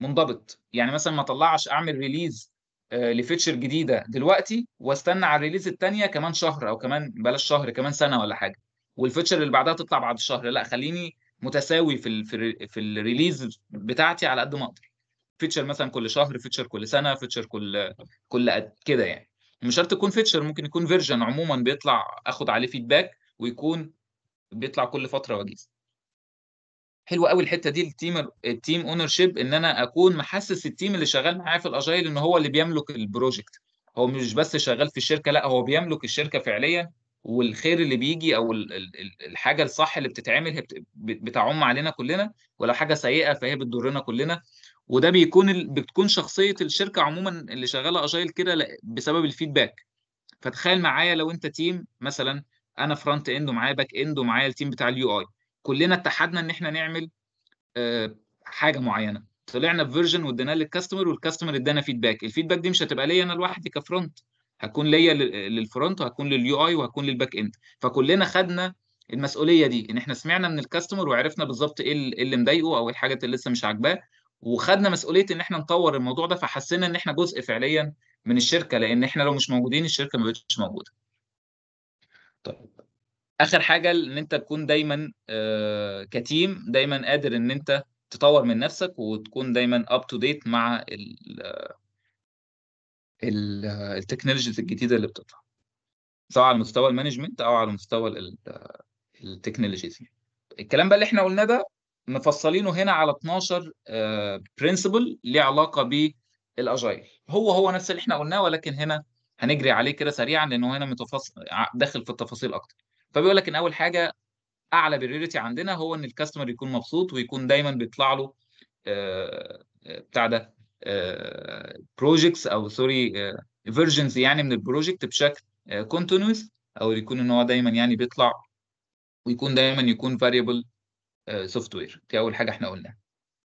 منضبط. يعني مثلا ما اطلعش اعمل ريليز لفيتشر جديده دلوقتي واستنى على الريليز الثانيه كمان شهر، او كمان بلاش شهر، كمان سنه ولا حاجه، والفيتشر اللي بعدها تطلع بعد الشهر. لا، خليني متساوي في الريليز بتاعتي على قد ما اقدر. فيتشر مثلا كل شهر، فيتشر كل سنه، فيتشر كل قد كده. يعني مش شرط تكون فيتشر، ممكن يكون فيرجن عموما بيطلع اخد عليه فيدباك، ويكون بيطلع كل فتره وجيز. حلوه قوي الحته دي، التيم اونر شيب، ان انا اكون محسس التيم اللي شغال معايا في الاجايل ان هو اللي بيملك البروجكت، هو مش بس شغال في الشركه، لا هو بيملك الشركه فعليا، والخير اللي بيجي او الحاجه الصح اللي بتتعمل هي بتعم علينا كلنا، ولو حاجه سيئه فهي بتضرنا كلنا. وده بتكون شخصيه الشركه عموما اللي شغاله اجايل كده بسبب الفيدباك. فتخيل معايا لو انت تيم، مثلا انا فرونت اند ومعايا باك اند ومعايا التيم بتاع اليو اي، كلنا اتحدنا ان احنا نعمل حاجه معينه، طلعنا بفيرجن واديناه للكاستمر، والكاستمر ادانا فيدباك. الفيدباك دي مش هتبقى ليا انا لوحدي كفرونت، هكون ليا للفرونت، وهكون لليو اي، وهكون للباك اند. فكلنا خدنا المسؤوليه دي، ان احنا سمعنا من الكاستمر وعرفنا بالظبط ايه اللي مضايقه او ايه الحاجه اللي لسه مش عاجباه، وخدنا مسؤوليه ان احنا نطور الموضوع ده. فحسينا ان احنا جزء فعليا من الشركه، لان احنا لو مش موجودين الشركه ما بقتش موجوده. طيب اخر حاجه، ان انت تكون دايما كتيم دايما قادر ان انت تطور من نفسك، وتكون دايما اب تو ديت مع التكنولوجيز الجديده اللي بتطلع، سواء على مستوى المانجمنت او على مستوى التكنولوجيز. الكلام بقى اللي احنا قلناه ده مفصلينه هنا على 12 برنسبل ليه علاقه بالاجايل، هو نفس اللي احنا قلناه، ولكن هنا هنجري عليه كده سريعا لانه هنا متفصل داخل في التفاصيل اكتر. فبيقول لك ان اول حاجه، اعلى بريوريتي عندنا هو ان الكاستمر يكون مبسوط، ويكون دايما بيطلع له بتاع ده بروجيكتس او سوري فيرجنز يعني من البروجكت بشكل كونتينوس، او يكون ان هو دايما يعني بيطلع، ويكون دايما يكون فاريبل سوفت وير. دي اول حاجه احنا قلناها.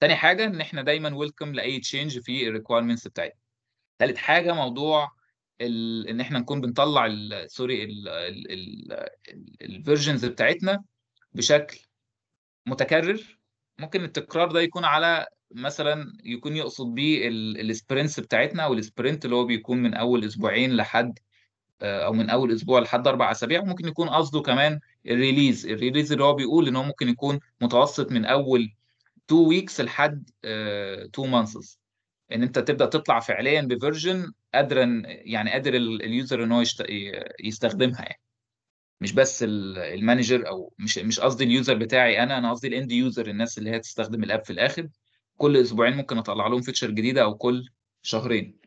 ثاني حاجه، ان احنا دايما ويلكم لاي تشينج في الريكويرمنتس بتاعتنا. ثالث حاجه، موضوع ان احنا نكون بنطلع الفيرجنز بتاعتنا بشكل متكرر. ممكن التكرار ده يكون على مثلا يكون يقصد بيه السبرنتس بتاعتنا، والسبرنت اللي هو بيكون من اول اسبوعين لحد او من اول اسبوع لحد 4 اسابيع. وممكن يكون قصده كمان الريليز اللي هو بيقول ان هو ممكن يكون متوسط من اول 2 ويكس لحد 2 مانثس، ان انت تبدا تطلع فعليا بفيرجن قادر اليوزر ان هو يستخدمها. يعني مش بس المانجر، او مش قصدي اليوزر بتاعي انا قصدي الاند يوزر، الناس اللي هي تستخدم الاب في الاخر. كل اسبوعين ممكن اطلع لهم فيتشر جديده او كل شهرين.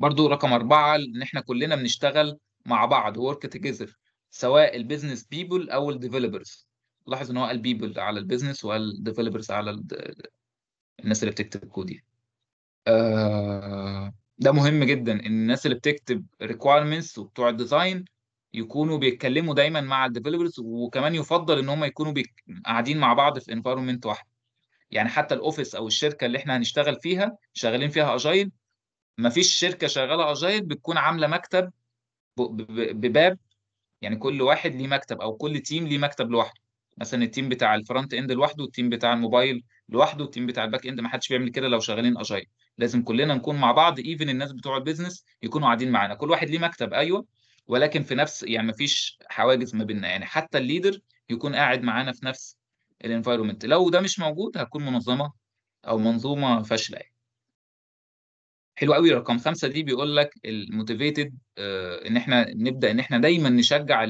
برضو رقم 4 ان احنا كلنا بنشتغل مع بعض ورك توجذر، سواء البيزنس بيبل او الديفلوبرز. لاحظ ان هو قال بيبل على البيزنس وقال الديفلوبرز على الناس اللي بتكتب كود دي. ده مهم جدا ان الناس اللي بتكتب ريكوايرمنتس وبتوع الديزاين يكونوا بيتكلموا دايما مع الديفلوبرز، وكمان يفضل ان هم يكونوا قاعدين مع بعض في انفايرمنت واحد. يعني حتى الاوفيس او الشركه اللي احنا هنشتغل فيها شغالين فيها اجايل، مفيش شركه شغاله اجايل بتكون عامله مكتب بباب، يعني كل واحد ليه مكتب او كل تيم ليه مكتب لوحده. مثلا التيم بتاع الفرونت اند لوحده، والتيم بتاع الموبايل لوحده، والتيم بتاع الباك اند. ما حدش بيعمل كده لو شغالين اجايل، لازم كلنا نكون مع بعض. ايفن الناس بتوع البيزنس يكونوا قاعدين معانا، كل واحد ليه مكتب ايوه، ولكن في نفس، يعني مفيش حواجز ما بيننا. يعني حتى الليدر يكون قاعد معانا في نفس الانفايرمنت. لو ده مش موجود هتكون منظمه او منظومه فاشله يعني. حلو قوي. رقم 5 دي بيقول لك الموتيفيتد، ان احنا نبدا ان احنا دايما نشجع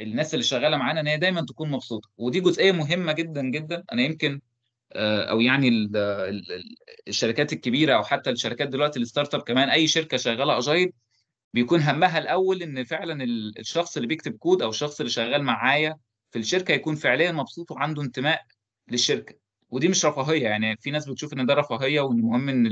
الناس اللي شغاله معانا ان هي دايما تكون مبسوطه، ودي جزئيه مهمه جدا جدا. انا يمكن او يعني الشركات الكبيره او حتى الشركات دلوقتي الستارت اب، كمان اي شركه شغاله اجايل بيكون همها الاول ان فعلا الشخص اللي بيكتب كود او الشخص اللي شغال معايا في الشركه يكون فعليا مبسوط وعنده انتماء للشركه. ودي مش رفاهيه، يعني في ناس بتشوف ان ده رفاهيه وان مهم ان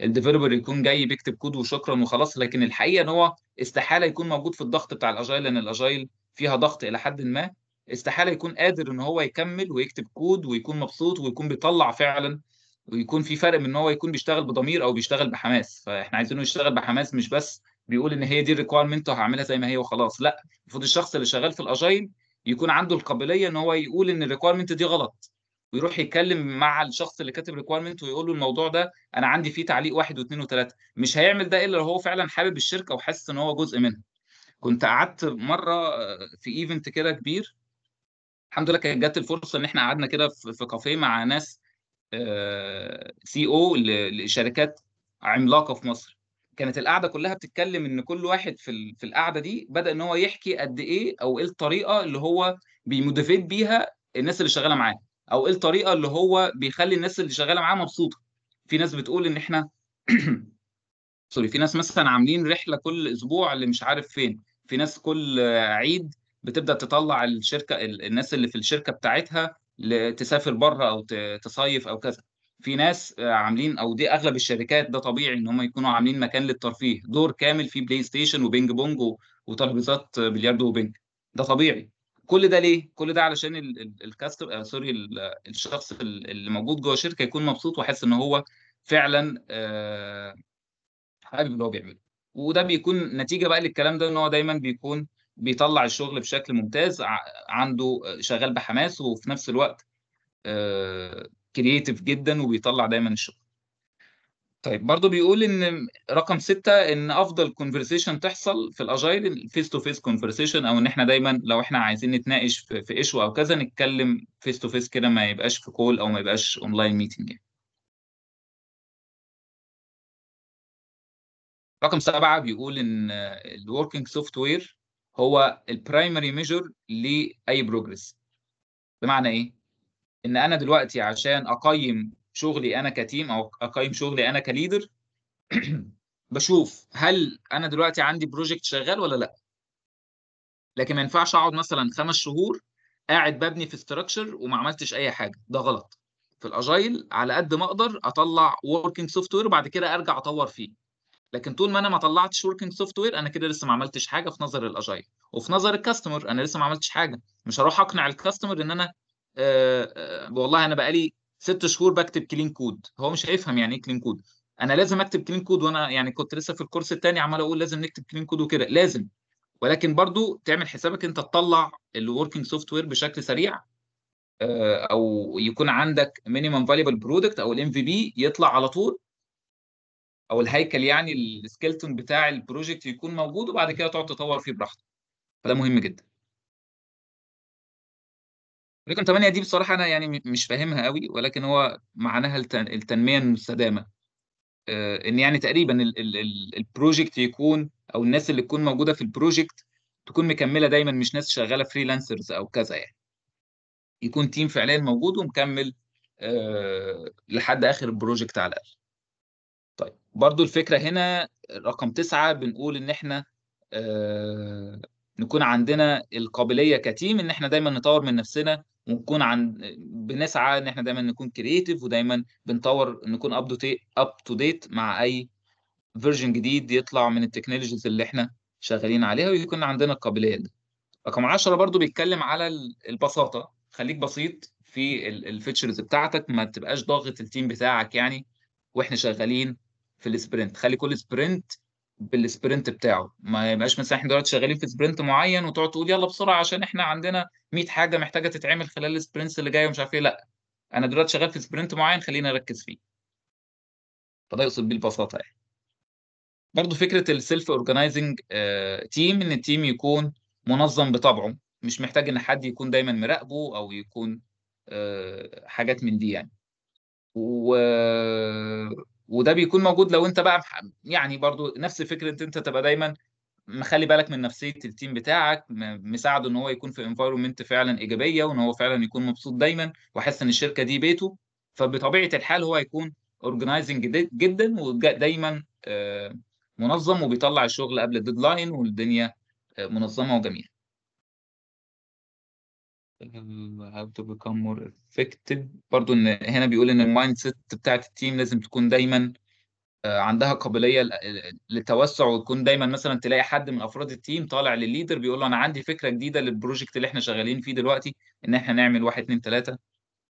الديفلوبر يكون جاي بيكتب كود وشكرا وخلاص، لكن الحقيقه ان هو استحاله يكون موجود في الضغط بتاع الاجايل، لان الاجايل فيها ضغط الى حد ما. استحاله يكون قادر ان هو يكمل ويكتب كود ويكون مبسوط ويكون بيطلع فعلا، ويكون في فرق من ان هو يكون بيشتغل بضمير او بيشتغل بحماس. فاحنا عايزينه يشتغل بحماس، مش بس بيقول ان هي دي الريكويرمنت وهعملها زي ما هي وخلاص. لا، المفروض الشخص اللي شغال في الاجايل يكون عنده القابليه ان هو يقول ان الريكويرمنت دي غلط، ويروح يتكلم مع الشخص اللي كاتب ريكويرمنت ويقول له الموضوع ده انا عندي فيه تعليق 1 و2 و3. مش هيعمل ده الا لو هو فعلا حابب الشركه وحاسس ان هو جزء منها. كنت قعدت مره في ايفنت كده كبير، الحمد لله كانت جت الفرصه ان احنا قعدنا كده في كافيه مع ناس سي او لشركات عملاقه في مصر. كانت القعده كلها بتتكلم ان كل واحد في القعده دي بدا ان هو يحكي قد ايه، او ايه الطريقه اللي هو بيموديفيت بيها الناس اللي شغاله معاه، او ايه الطريقه اللي هو بيخلي الناس اللي شغاله معاه مبسوطه. في ناس بتقول ان احنا سوري، في ناس مثلا عاملين رحله كل اسبوع اللي مش عارف فين، في ناس كل عيد بتبدا تطلع الشركه الناس اللي في الشركه بتاعتها لتسافر بره او تصيف او كذا. في ناس عاملين، او دي اغلب الشركات ده طبيعي ان هم يكونوا عاملين مكان للترفيه، دور كامل فيه بلاي ستيشن وبينج بونج وترابيزات بلياردو وبينج. ده طبيعي. كل ده ليه؟ كل ده علشان الكاستمر سوري، الشخص اللي موجود جوه الشركه يكون مبسوط وحاسس ان هو فعلا حابب اللي هو بيعمله. وده بيكون نتيجه بقى للكلام ده ان هو دايما بيكون بيطلع الشغل بشكل ممتاز، عنده شغال بحماس وفي نفس الوقت كرييتيف جدا وبيطلع دايما الشغل. طيب برضو بيقول ان رقم 6 ان افضل كونفرسيشن تحصل في الاجايل الفيس تو فيس كونفرسيشن، او ان احنا دايما لو احنا عايزين نتناقش في ايشو او كذا نتكلم فيس تو فيس كده، ما يبقاش في كول او ما يبقاش اونلاين ميتنج. رقم 7 بيقول ان الوركينج سوفت وير هو البرايمري ميجر لاي بروجرس. بمعنى ايه؟ ان انا دلوقتي عشان اقيم شغلي انا كتيم او اقيم شغلي انا كليدر بشوف هل انا دلوقتي عندي بروجكت شغال ولا لا. لكن ما ينفعش اقعد مثلا 5 شهور قاعد ببني في ستراكشر وما عملتش اي حاجه، ده غلط. في الاجايل على قد ما اقدر اطلع وركينج سوفت وير وبعد كده ارجع اطور فيه. لكن طول ما انا ما طلعتش وركينج سوفت وير انا كده لسه ما عملتش حاجه في نظر الاجايل، وفي نظر الكاستمر انا لسه ما عملتش حاجه. مش هروح اقنع الكاستمر ان انا والله انا بقالي 6 شهور بكتب كلين كود، هو مش هيفهم يعني ايه كلين كود. انا لازم اكتب كلين كود، وانا يعني كنت لسه في الكورس الثاني عمال اقول لازم نكتب كلين كود وكده لازم، ولكن برضو تعمل حسابك انت تطلع الوركينج سوفت وير بشكل سريع، او يكون عندك مينيمم فاليبل برودكت او الام في بي يطلع على طول، او الهيكل يعني السكيلتون بتاع البروجكت يكون موجود، وبعد كده تقعد تطور فيه براحتك. فده مهم جدا. رقم 8 دي بصراحه انا يعني مش فاهمها قوي، ولكن هو معناها التنميه المستدامه، ان يعني تقريبا البروجكت يكون، او الناس اللي تكون موجوده في البروجكت تكون مكمله دايما، مش ناس شغاله فريلانسرز او كذا. يعني يكون تيم فعليا موجود ومكمل لحد اخر البروجكت على الاقل. طيب برضو الفكره هنا رقم 9 بنقول ان احنا نكون عندنا القابليه كتيم ان احنا دايما نطور من نفسنا، ونكون بنسعى ان احنا دايما نكون كرييتيف، ودايما بنطور نكون اب تو ديت مع اي فيرجن جديد يطلع من التكنولوجيز اللي احنا شغالين عليها، ويكون عندنا القابليه دي. رقم 10 برضو بيتكلم على البساطه، خليك بسيط في الفيتشرز بتاعتك، ما تبقاش ضاغط التيم بتاعك يعني واحنا شغالين في السبرنت. خلي كل سبرنت بالسبرنت بتاعه، ما يبقاش مثلا احنا دلوقتي شغالين في سبرنت معين وتقعد تقول يلا بسرعه عشان احنا عندنا 100 حاجه محتاجه تتعمل خلال السبرنتس اللي جايه ومش عارف ايه. لا، انا دلوقتي شغال في سبرنت معين خلينا نركز فيه. فده يقصد بيه البساطه يعني. برضه فكره السيلف اورجنايزنج تيم، ان التيم يكون منظم بطبعه، مش محتاج ان حد يكون دايما مراقبه او يكون حاجات من دي يعني. وده بيكون موجود لو انت بقى يعني برضو نفس فكره انت تبقى دايما مخلي بالك من نفسيه التيم بتاعك، مساعده ان هو يكون في انفايرمنت فعلا ايجابيه، وان هو فعلا يكون مبسوط دايما وحاسس ان الشركه دي بيته. فبطبيعه الحال هو هيكون اورجنايزنج جدا ودايما منظم، وبيطلع الشغل قبل الديدلاين، والدنيا منظمه وجميله. How to become more effective. برضو إن هنا بيقول إن المايند سيت بتاعت التيم لازم تكون دايما عندها قابلية للتوسع، وتكون دايما مثلا تلاقي حد من أفراد التيم طالع للليدر بيقول له أنا عندي فكرة جديدة للبروجكت اللي إحنا شغالين فيه دلوقتي، إن إحنا نعمل 1 2 3،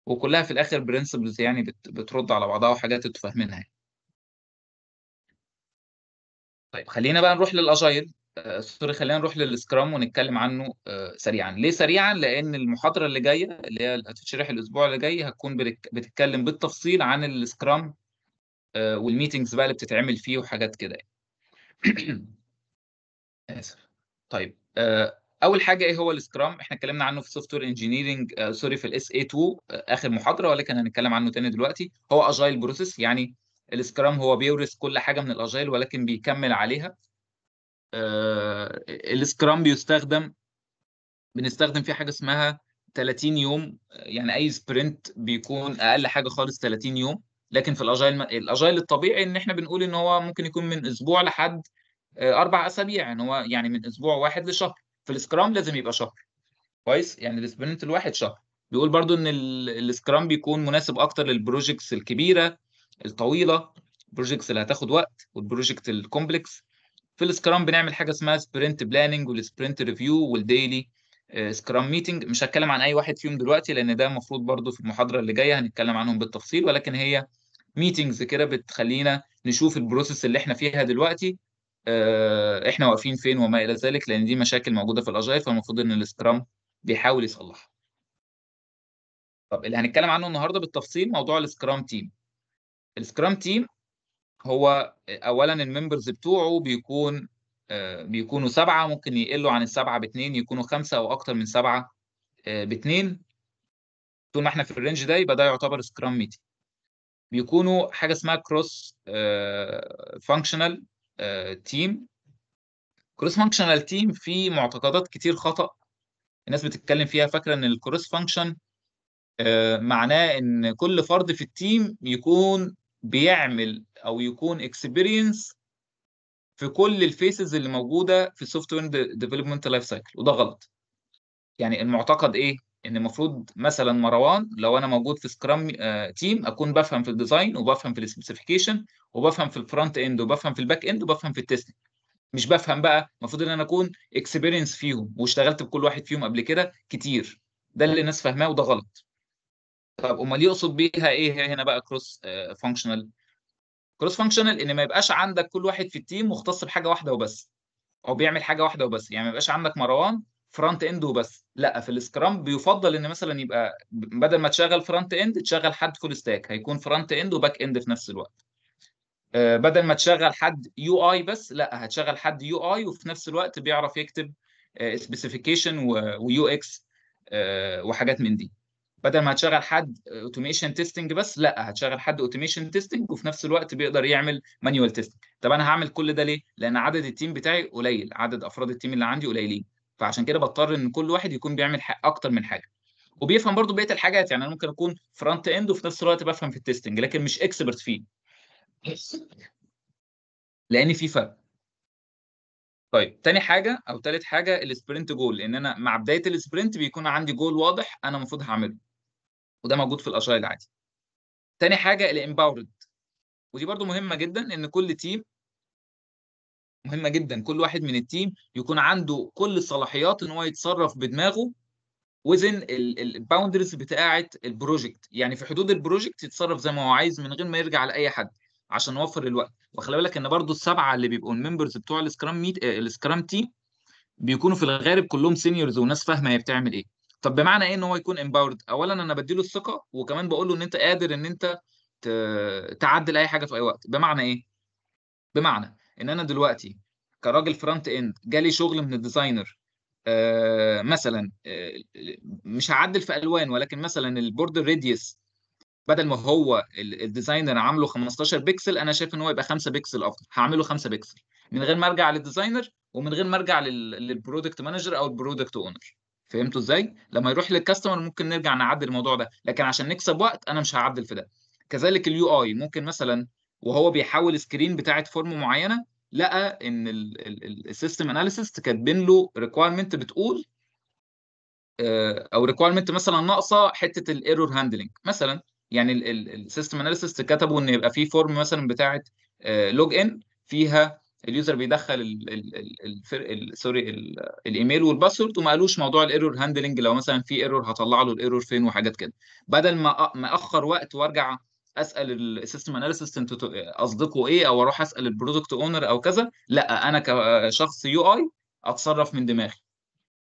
وكلها في الآخر برنسبلز يعني بترد على بعضها وحاجات أنتوا فاهمينها. طيب خلينا بقى نروح للأجايل. سوري، خلينا نروح للسكرام ونتكلم عنه سريعا. ليه سريعا؟ لان المحاضره اللي جايه اللي هي هتتشرح الاسبوع اللي جاي هتكون بتتكلم بالتفصيل عن السكرام والميتنجز بقى اللي بتتعمل فيه وحاجات كده. اسف. طيب اول حاجه ايه هو السكرام؟ احنا اتكلمنا عنه في سوفت وير انجينيرنج، سوري، في الاس اي 2 اخر محاضره، ولكن هنتكلم عنه تاني دلوقتي. هو اجايل بروسيس، يعني السكرام هو بيورث كل حاجه من الاجايل ولكن بيكمل عليها. السكرام بنستخدم فيه حاجه اسمها 30 يوم، يعني اي سبرنت بيكون اقل حاجه خالص 30 يوم. لكن في الاجايل الطبيعي ان احنا بنقول ان هو ممكن يكون من اسبوع لحد 4 اسابيع، ان هو يعني من اسبوع واحد لشهر. في السكرام لازم يبقى شهر، كويس، يعني السبرنت الواحد شهر. بيقول برضو ان السكرام بيكون مناسب اكتر للبروجكتس الكبيره الطويله، البروجكتس اللي هتاخد وقت والبروجكت الكومبلكس. في السكرام بنعمل حاجه اسمها سبرنت بلاننج والسبرنت ريفيو والديلي سكرام ميتنج. مش هتكلم عن اي واحد فيهم دلوقتي لان ده المفروض برضو في المحاضره اللي جايه هنتكلم عنهم بالتفصيل، ولكن هي ميتنجز كده بتخلينا نشوف البروسيس اللي احنا فيها دلوقتي، احنا واقفين فين وما الى ذلك، لان دي مشاكل موجوده في الاجايل، فالمفروض ان السكرام بيحاول يصلحها. طب اللي هنتكلم عنه النهارده بالتفصيل موضوع السكرام تيم. السكرام تيم هو اولا الممبرز بتوعه بيكونوا 7، ممكن يقلوا عن ال7 ب2، يكونوا 5، او اكتر من 7 ب2. طول ما احنا في الرينج ده يبقى ده يعتبر سكرام ميتنج. بيكونوا حاجه اسمها كروس فانكشنال تيم. كروس فانكشنال تيم فيه معتقدات كتير خطأ الناس بتتكلم فيها، فاكره ان الكروس فانكشن معناه ان كل فرد في التيم يكون بيعمل او يكون اكسبيرينس في كل الفيسز اللي موجوده في السوفت وير ديفلوبمنت لايف سايكل، وده غلط. يعني المعتقد ايه؟ ان المفروض مثلا مروان لو انا موجود في سكرام تيم اكون بفهم في الديزاين وبفهم في السبيسيفيكيشن وبفهم في الفرونت اند وبفهم في الباك اند وبفهم في التستنج. مش بفهم بقى، المفروض ان انا اكون اكسبيرينس فيهم واشتغلت بكل واحد فيهم قبل كده كتير. ده اللي الناس فاهماه وده غلط. طب امال يقصد بيها ايه هنا بقى كروس فانكشنال؟ كروس فانكشنال ان ما يبقاش عندك كل واحد في التيم مختص بحاجه واحده وبس او بيعمل حاجه واحده وبس، يعني ما يبقاش عندك مروان فرونت اند وبس. لا، في السكرام بيفضل ان مثلا يبقى بدل ما تشغل فرونت اند تشغل حد فول ستاك، هيكون فرونت اند وباك اند في نفس الوقت. بدل ما تشغل حد يو اي بس، لا، هتشغل حد يو اي وفي نفس الوقت بيعرف يكتب سبيسيفيكيشن ويو اكس وحاجات من دي. بدل ما هتشغل حد اوتوميشن تيستنج بس، لا، هتشغل حد اوتوميشن تيستنج وفي نفس الوقت بيقدر يعمل مانيوال تيستنج. طب انا هعمل كل ده ليه؟ لان عدد التيم بتاعي قليل، عدد افراد التيم اللي عندي قليلين، فعشان كده بضطر ان كل واحد يكون بيعمل اكتر من حاجه. وبيفهم برضو بقيه الحاجات. يعني انا ممكن اكون فرونت اند وفي نفس الوقت بفهم في التستنج، لكن مش اكسبرت فيه لان في فرق. طيب تاني حاجه او تالت حاجه السبرنت جول، ان انا مع بدايه السبرنت بيكون عندي جول واضح انا المفروض هعمله، وده موجود في الأجايل عادي. تاني حاجه الامباورد، ودي برضو مهمه جدا، ان كل تيم مهمه جدا، كل واحد من التيم يكون عنده كل الصلاحيات ان هو يتصرف بدماغه وزن الباوندرز بتاعه البروجكت، يعني في حدود البروجكت يتصرف زي ما هو عايز من غير ما يرجع لاي حد عشان نوفر الوقت. وخلي بالك ان برضو ال7 اللي بيبقوا الممبرز بتوع السكرام تيم بيكونوا في الغالب كلهم سينيورز وناس فاهمه هي بتعمل ايه. طب بمعنى ايه ان هو يكون امباورد؟ اولا انا بديله الثقه، وكمان بقول له ان انت قادر ان انت تعدل اي حاجه في اي وقت. بمعنى ايه؟ بمعنى ان انا دلوقتي كراجل فرونت اند جالي شغل من الديزاينر مثلا، مش هعدل في الوان، ولكن مثلا البوردر ريديوس بدل ما هو الديزاينر عامله 15 بكسل، انا شايف ان هو يبقى 5 بكسل افضل، هعمله 5 بكسل من غير ما ارجع للديزاينر ومن غير ما ارجع للبرودكت مانجر او البرودكت اونر. فهمتوا ازاي؟ لما يروح للكاستمر ممكن نرجع نعدل الموضوع ده، لكن عشان نكسب وقت انا مش هعدل في ده. كذلك اليو اي، ممكن مثلا وهو بيحول سكرين بتاعه فورم معينه لقى ان السيستم اناليسيس كاتبين له ريكوايرمنت بتقول او ريكوايرمنت مثلا ناقصه حته الايرور هاندلنج مثلا. يعني السيستم اناليسيس كتبوا ان يبقى في فورم مثلا بتاعه لوج ان فيها اليوزر بيدخل سوري الايميل والباسورد، وما قالوش موضوع الايرور هاندلنج لو مثلا في ايرور هطلع له الايرور فين وحاجات كده. بدل ما اخر وقت وارجع اسال السيستم اناليسيس انتوا قصدكوا ايه، او اروح اسال البرودكت اونر او كذا، لا انا كشخص يو اي اتصرف من دماغي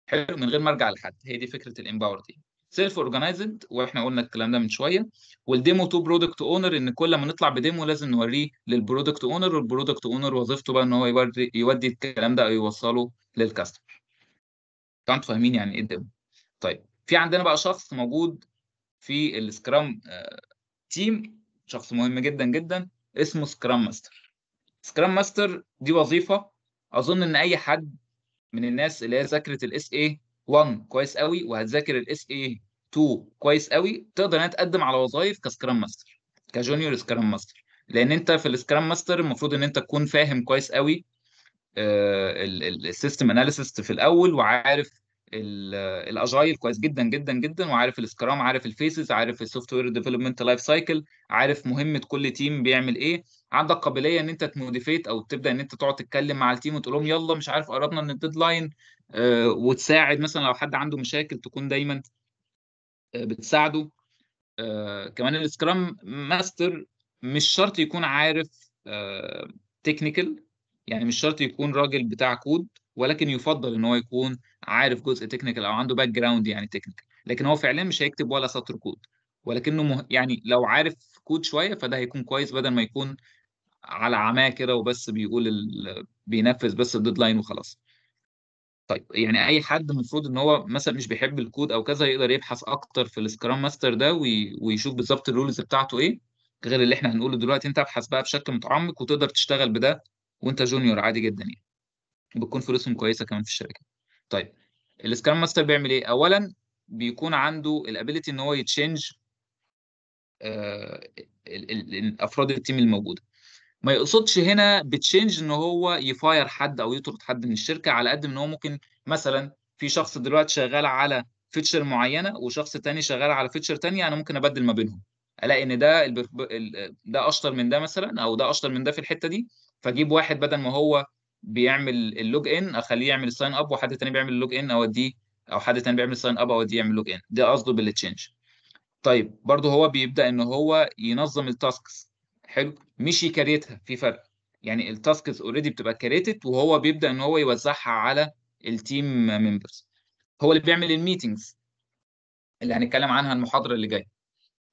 حلو من غير ما ارجع لحد. هي دي فكره الامباور دي. سيلف اورجنايزد واحنا قلنا الكلام ده من شويه. والديمو تو برودكت اونر، ان كل ما نطلع بديمو لازم نوريه للبرودكت اونر، والبرودكت اونر وظيفته بقى ان هو يودي الكلام ده او يوصله للكاستمر. طبعا انتوا فاهمين يعني ايه الديمو. طيب في عندنا بقى شخص موجود في السكرام تيم، شخص مهم جدا جدا اسمه سكرام ماستر. سكرام ماستر دي وظيفه اظن ان اي حد من الناس اللي هي ذاكرت الاس اي 1 كويس قوي وهتذاكر الاس اي 2 كويس قوي تقدر انها تقدم على وظائف كسكرام ماستر، كجونيور سكرام ماستر، لان انت في السكرام ماستر المفروض ان انت تكون فاهم كويس قوي السيستم اناليسيس في الاول، وعارف الاجايل كويس جدا جدا جدا، وعارف السكرام، عارف الفيسز، عارف السوفت وير ديفلوبمنت لايف سايكل، عارف مهمه كل تيم بيعمل ايه، عندك قابليه ان انت تموديفيت او تبدا ان انت تقعد تتكلم مع التيم وتقول لهم يلا مش عارف قربنا من الديدلاين، وتساعد مثلا لو حد عنده مشاكل تكون دايما بتساعده. كمان السكرام ماستر مش شرط يكون عارف تكنيكال، يعني مش شرط يكون راجل بتاع كود، ولكن يفضل ان هو يكون عارف جزء تكنيكال او عنده باك جراوند يعني تكنيكال، لكن هو فعليا مش هيكتب ولا سطر كود، ولكنه يعني لو عارف كود شويه فده هيكون كويس، بدل ما يكون على عماه كده وبس بيقول بينفذ بس الديدلاين وخلاص. طيب يعني اي حد المفروض ان هو مثلا مش بيحب الكود او كذا يقدر يبحث اكتر في السكرام ماستر ده ويشوف بالظبط الرولز بتاعته ايه، غير اللي احنا هنقوله دلوقتي. انت ابحث بقى بشكل متعمق وتقدر تشتغل بده وانت جونيور عادي جدا يعني، بتكون فلوسهم كويسه كمان في الشركه. طيب السكرام ماستر بيعمل ايه؟ اولا بيكون عنده الابيليتي ان هو يتشينج افراد التيم الموجوده. ما يقصدش هنا بتشينج ان هو يفاير حد او يطرد حد من الشركه، على قد ان هو ممكن مثلا في شخص دلوقتي شغال على فيتشر معينه وشخص تاني شغال على فيتشر تانيه، انا ممكن ابدل ما بينهم، الاقي ان ده اشطر من ده مثلا، او ده اشطر من ده في الحته دي، فاجيب واحد بدل ما هو بيعمل اللوج ان اخليه يعمل الساين اب، وحد تاني بيعمل اللوج ان اوديه، او حد تاني بيعمل الساين اب اوديه يعمل لوج ان. ده قصده بالتشينج. طيب برضه هو بيبدا ان هو ينظم التاسكس حلو، مش يكريتها، في فرق. يعني التاسكس اوريدي بتبقى كريتد وهو بيبدا ان هو يوزعها على التيم ممبرز. هو اللي بيعمل الميتنجز اللي هنتكلم عنها المحاضره اللي جايه،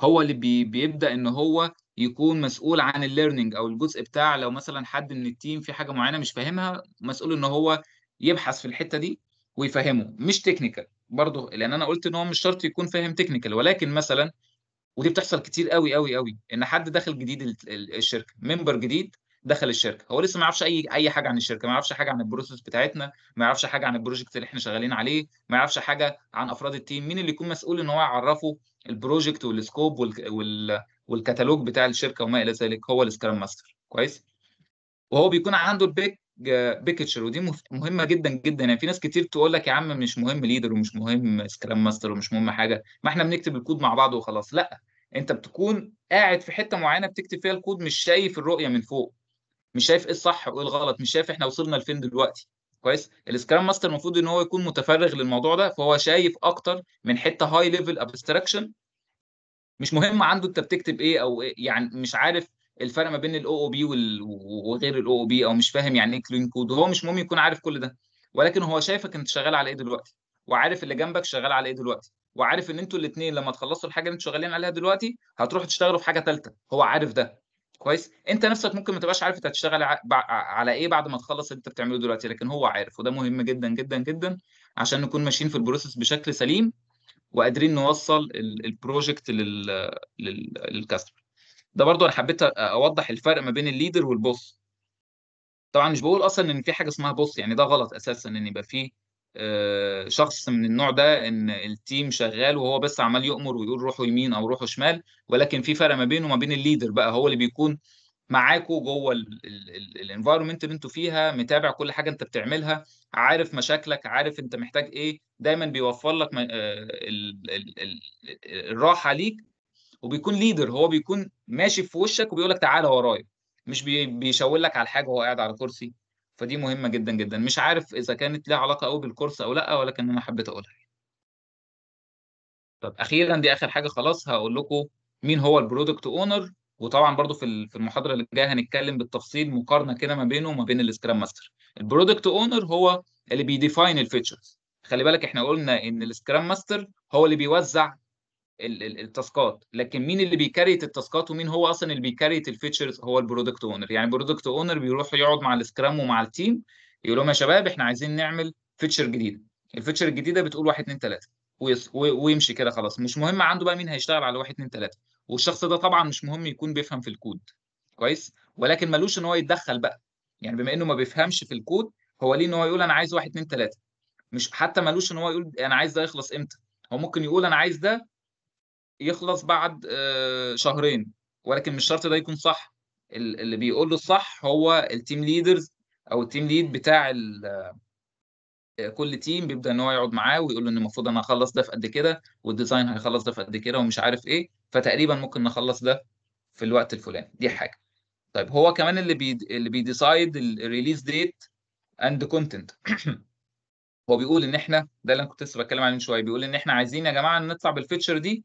هو اللي بيبدا ان هو يكون مسؤول عن الليرنينج او الجزء بتاع لو مثلا حد من التيم في حاجه معينه مش فاهمها، مسؤول ان هو يبحث في الحته دي ويفهمه. مش تكنيكال برضه، لان انا قلت ان هو مش شرط يكون فاهم تكنيكال، ولكن مثلا ودي بتحصل كتير قوي قوي قوي، ان حد داخل جديد الشركه، ممبر جديد دخل الشركه، هو لسه ما يعرفش اي حاجه عن الشركه، ما يعرفش حاجه عن البروسيس بتاعتنا، ما يعرفش حاجه عن البروجكت اللي احنا شغالين عليه، ما يعرفش حاجه عن افراد التيم. مين اللي يكون مسؤول ان هو يعرفه البروجكت والسكوب والكتالوج بتاع الشركه وما الى ذلك؟ هو السكرام ماستر. كويس. وهو بيكون عنده البيك بيكتشر، ودي مهمه جدا جدا. يعني في ناس كتير تقول لك يا عم مش مهم ليدر ومش مهم سكرام ماستر ومش مهم حاجه، ما احنا بنكتب الكود مع بعض وخلاص. لا، انت بتكون قاعد في حته معينه بتكتب فيها الكود، مش شايف الرؤيه من فوق، مش شايف ايه الصح وايه الغلط، مش شايف احنا وصلنا لفين دلوقتي. كويس. السكرام ماستر المفروض ان هو يكون متفرغ للموضوع ده، فهو شايف اكتر من حته هاي ليفل ابستراكشن. مش مهم عنده انت بتكتب ايه او إيه، يعني مش عارف الفرق ما بين الاو او بي وغير الاو او بي، او مش فاهم يعني ايه كلين كود. هو مش مهم يكون عارف كل ده، ولكن هو شايفك انت شغال على ايه دلوقتي، وعارف اللي جنبك شغال على ايه دلوقتي، وعارف ان انتوا الاثنين لما تخلصوا الحاجه اللي انتوا شغالين عليها دلوقتي هتروحوا تشتغلوا في حاجه ثالثه. هو عارف ده. كويس. انت نفسك ممكن ما تبقاش عارف انت هتشتغل على ايه بعد ما تخلص اللي انت بتعمله دلوقتي، لكن هو عارف. وده مهم جدا جدا جدا عشان نكون ماشيين في البروسيس بشكل سليم وقادرين نوصل البروجكت للكاستمر. ده برضو انا حبيت اوضح الفرق ما بين الليدر والبوس. طبعا مش بقول اصلا ان في حاجه اسمها بوس، يعني ده غلط اساسا ان يبقى فيه شخص من النوع ده ان التيم شغال وهو بس عمال يؤمر ويقول روحوا يمين او روحوا شمال. ولكن في فرق ما بينه وما بين الليدر بقى، هو اللي بيكون معاكوا جوه الانفايرمنت اللي انتوا فيها، متابع كل حاجه انت بتعملها، عارف مشاكلك، عارف انت محتاج ايه، دايما بيوفر لك الراحه ليك، وبيكون ليدر هو بيكون ماشي في وشك وبيقول لك تعالى ورايا، مش بيشاور لك على حاجه وهو قاعد على كرسي. فدي مهمه جدا جدا. مش عارف اذا كانت ليها علاقه قوي بالكورس او لا، ولكن انا حبيت اقولها. طب اخيرا دي اخر حاجه خلاص، هقول لكم مين هو البرودكت اونر. وطبعا برضو في المحاضره اللي جايه هنتكلم بالتفصيل مقارنه كده ما بينه وما بين السكرام ماستر. البرودكت اونر هو اللي بيديفاين الفيتشرز. خلي بالك احنا قلنا ان السكرام ماستر هو اللي بيوزع التاسكات، لكن مين اللي بيكريت التاسكات ومين هو اصلا اللي بيكريت الفيتشرز؟ هو البرودكت اونر. يعني البرودكت اونر بيروح يقعد مع السكرام ومع التيم يقول لهم يا شباب احنا عايزين نعمل فيتشر جديده، الفيتشر الجديده بتقول 1 2 3 ويمشي كده خلاص. مش مهم عنده بقى مين هيشتغل على 1 2 3، والشخص ده طبعا مش مهم يكون بيفهم في الكود. كويس. ولكن ملوش ان هو يتدخل بقى، يعني بما انه ما بيفهمش في الكود هو ليه ان هو يقول انا عايز 1 2 3؟ مش حتى ملوش ان هو يقول انا عايز ده يخلص امتى. هو ممكن يقول انا عايز ده يخلص بعد شهرين، ولكن مش شرط ده يكون صح. اللي بيقول له الصح هو التيم ليدرز او التيم ليد بتاع كل تيم، بيبدا ان هو يقعد معاه ويقول له ان المفروض انا هخلص ده في قد كده، والديزاين هيخلص ده في قد كده، ومش عارف ايه، فتقريبا ممكن نخلص ده في الوقت الفلاني. دي حاجه. طيب هو كمان اللي بيديسايد الريليز ديت اند كونتنت. هو بيقول ان احنا ده اللي انا كنت لسه بتكلم عليه من شويه، بيقول ان احنا عايزين يا جماعه نطلع بالفيتشر دي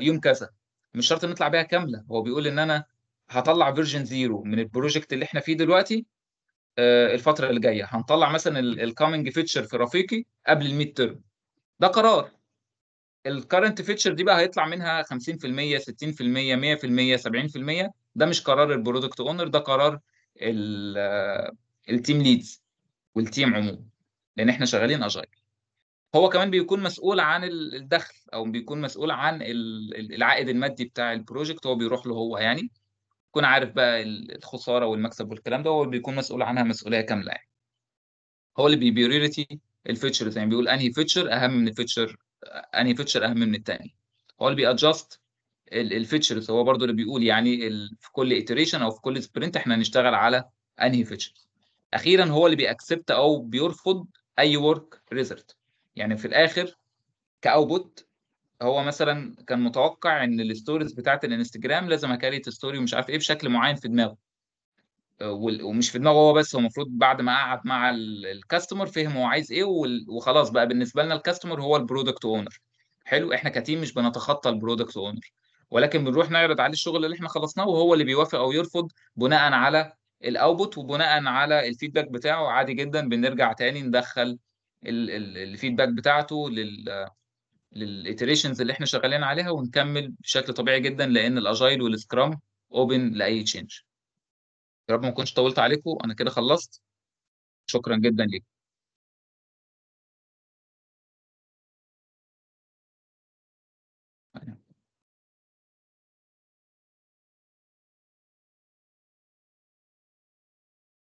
يوم كذا، مش شرط نطلع بيها كامله. هو بيقول ان انا هطلع فيرجن 0 من البروجكت اللي احنا فيه دلوقتي، الفتره اللي جايه هنطلع مثلا الكامنج فيتشر في رفيقي قبل الميد ترم. ده قرار. الكرنت فيتشر دي بقى هيطلع منها 50%، 60%، 100%، 70%. ده مش قرار البرودكت اونر، ده قرار التيم ليدز والتيم عموما، لان احنا شغالين اجايل. هو كمان بيكون مسؤول عن الدخل، او بيكون مسؤول عن العائد المادي بتاع البروجكت. هو بيروح له هو، يعني يكون عارف بقى الخساره والمكسب والكلام ده، هو بيكون مسؤول عنها مسؤوليه كامله. يعني هو اللي بيبريوريتي الفيتشرز، يعني بيقول انهي فيتشر اهم من الفيتشر، انهي فيتشر اهم من الثاني. هو اللي بيادجست الفيتشرز، هو برده اللي بيقول يعني في كل ايتريشن او في كل سبرنت احنا هنشتغل على انهي فيتشرز. اخيرا هو اللي بيأكسبت او بيرفض اي ورك ريزلت. يعني في الاخر كاوتبوت هو مثلا كان متوقع ان الستوريز بتاعه الانستجرام لازم اكريت ستوري ومش عارف ايه بشكل معين في دماغه، ومش في دماغه هو بس، هو المفروض بعد ما قعد مع الكاستمر فهم هو عايز ايه، وخلاص بقى بالنسبه لنا الكاستمر هو البرودكت اونر. حلو. احنا كتيم مش بنتخطى البرودكت اونر، ولكن بنروح نعرض عليه الشغل اللي احنا خلصناه، وهو اللي بيوافق او يرفض بناء على الاوتبوت وبناء على الفيدباك بتاعه. عادي جدا بنرجع تاني ندخل الفيدباك بتاعته للايتريشنز اللي احنا شغالين عليها، ونكمل بشكل طبيعي جدا، لان الاجايل والسكرام اوبن لاي تشينج. يا رب ما اكونش طولت عليكم، انا كده خلصت. شكرا جدا ليكم.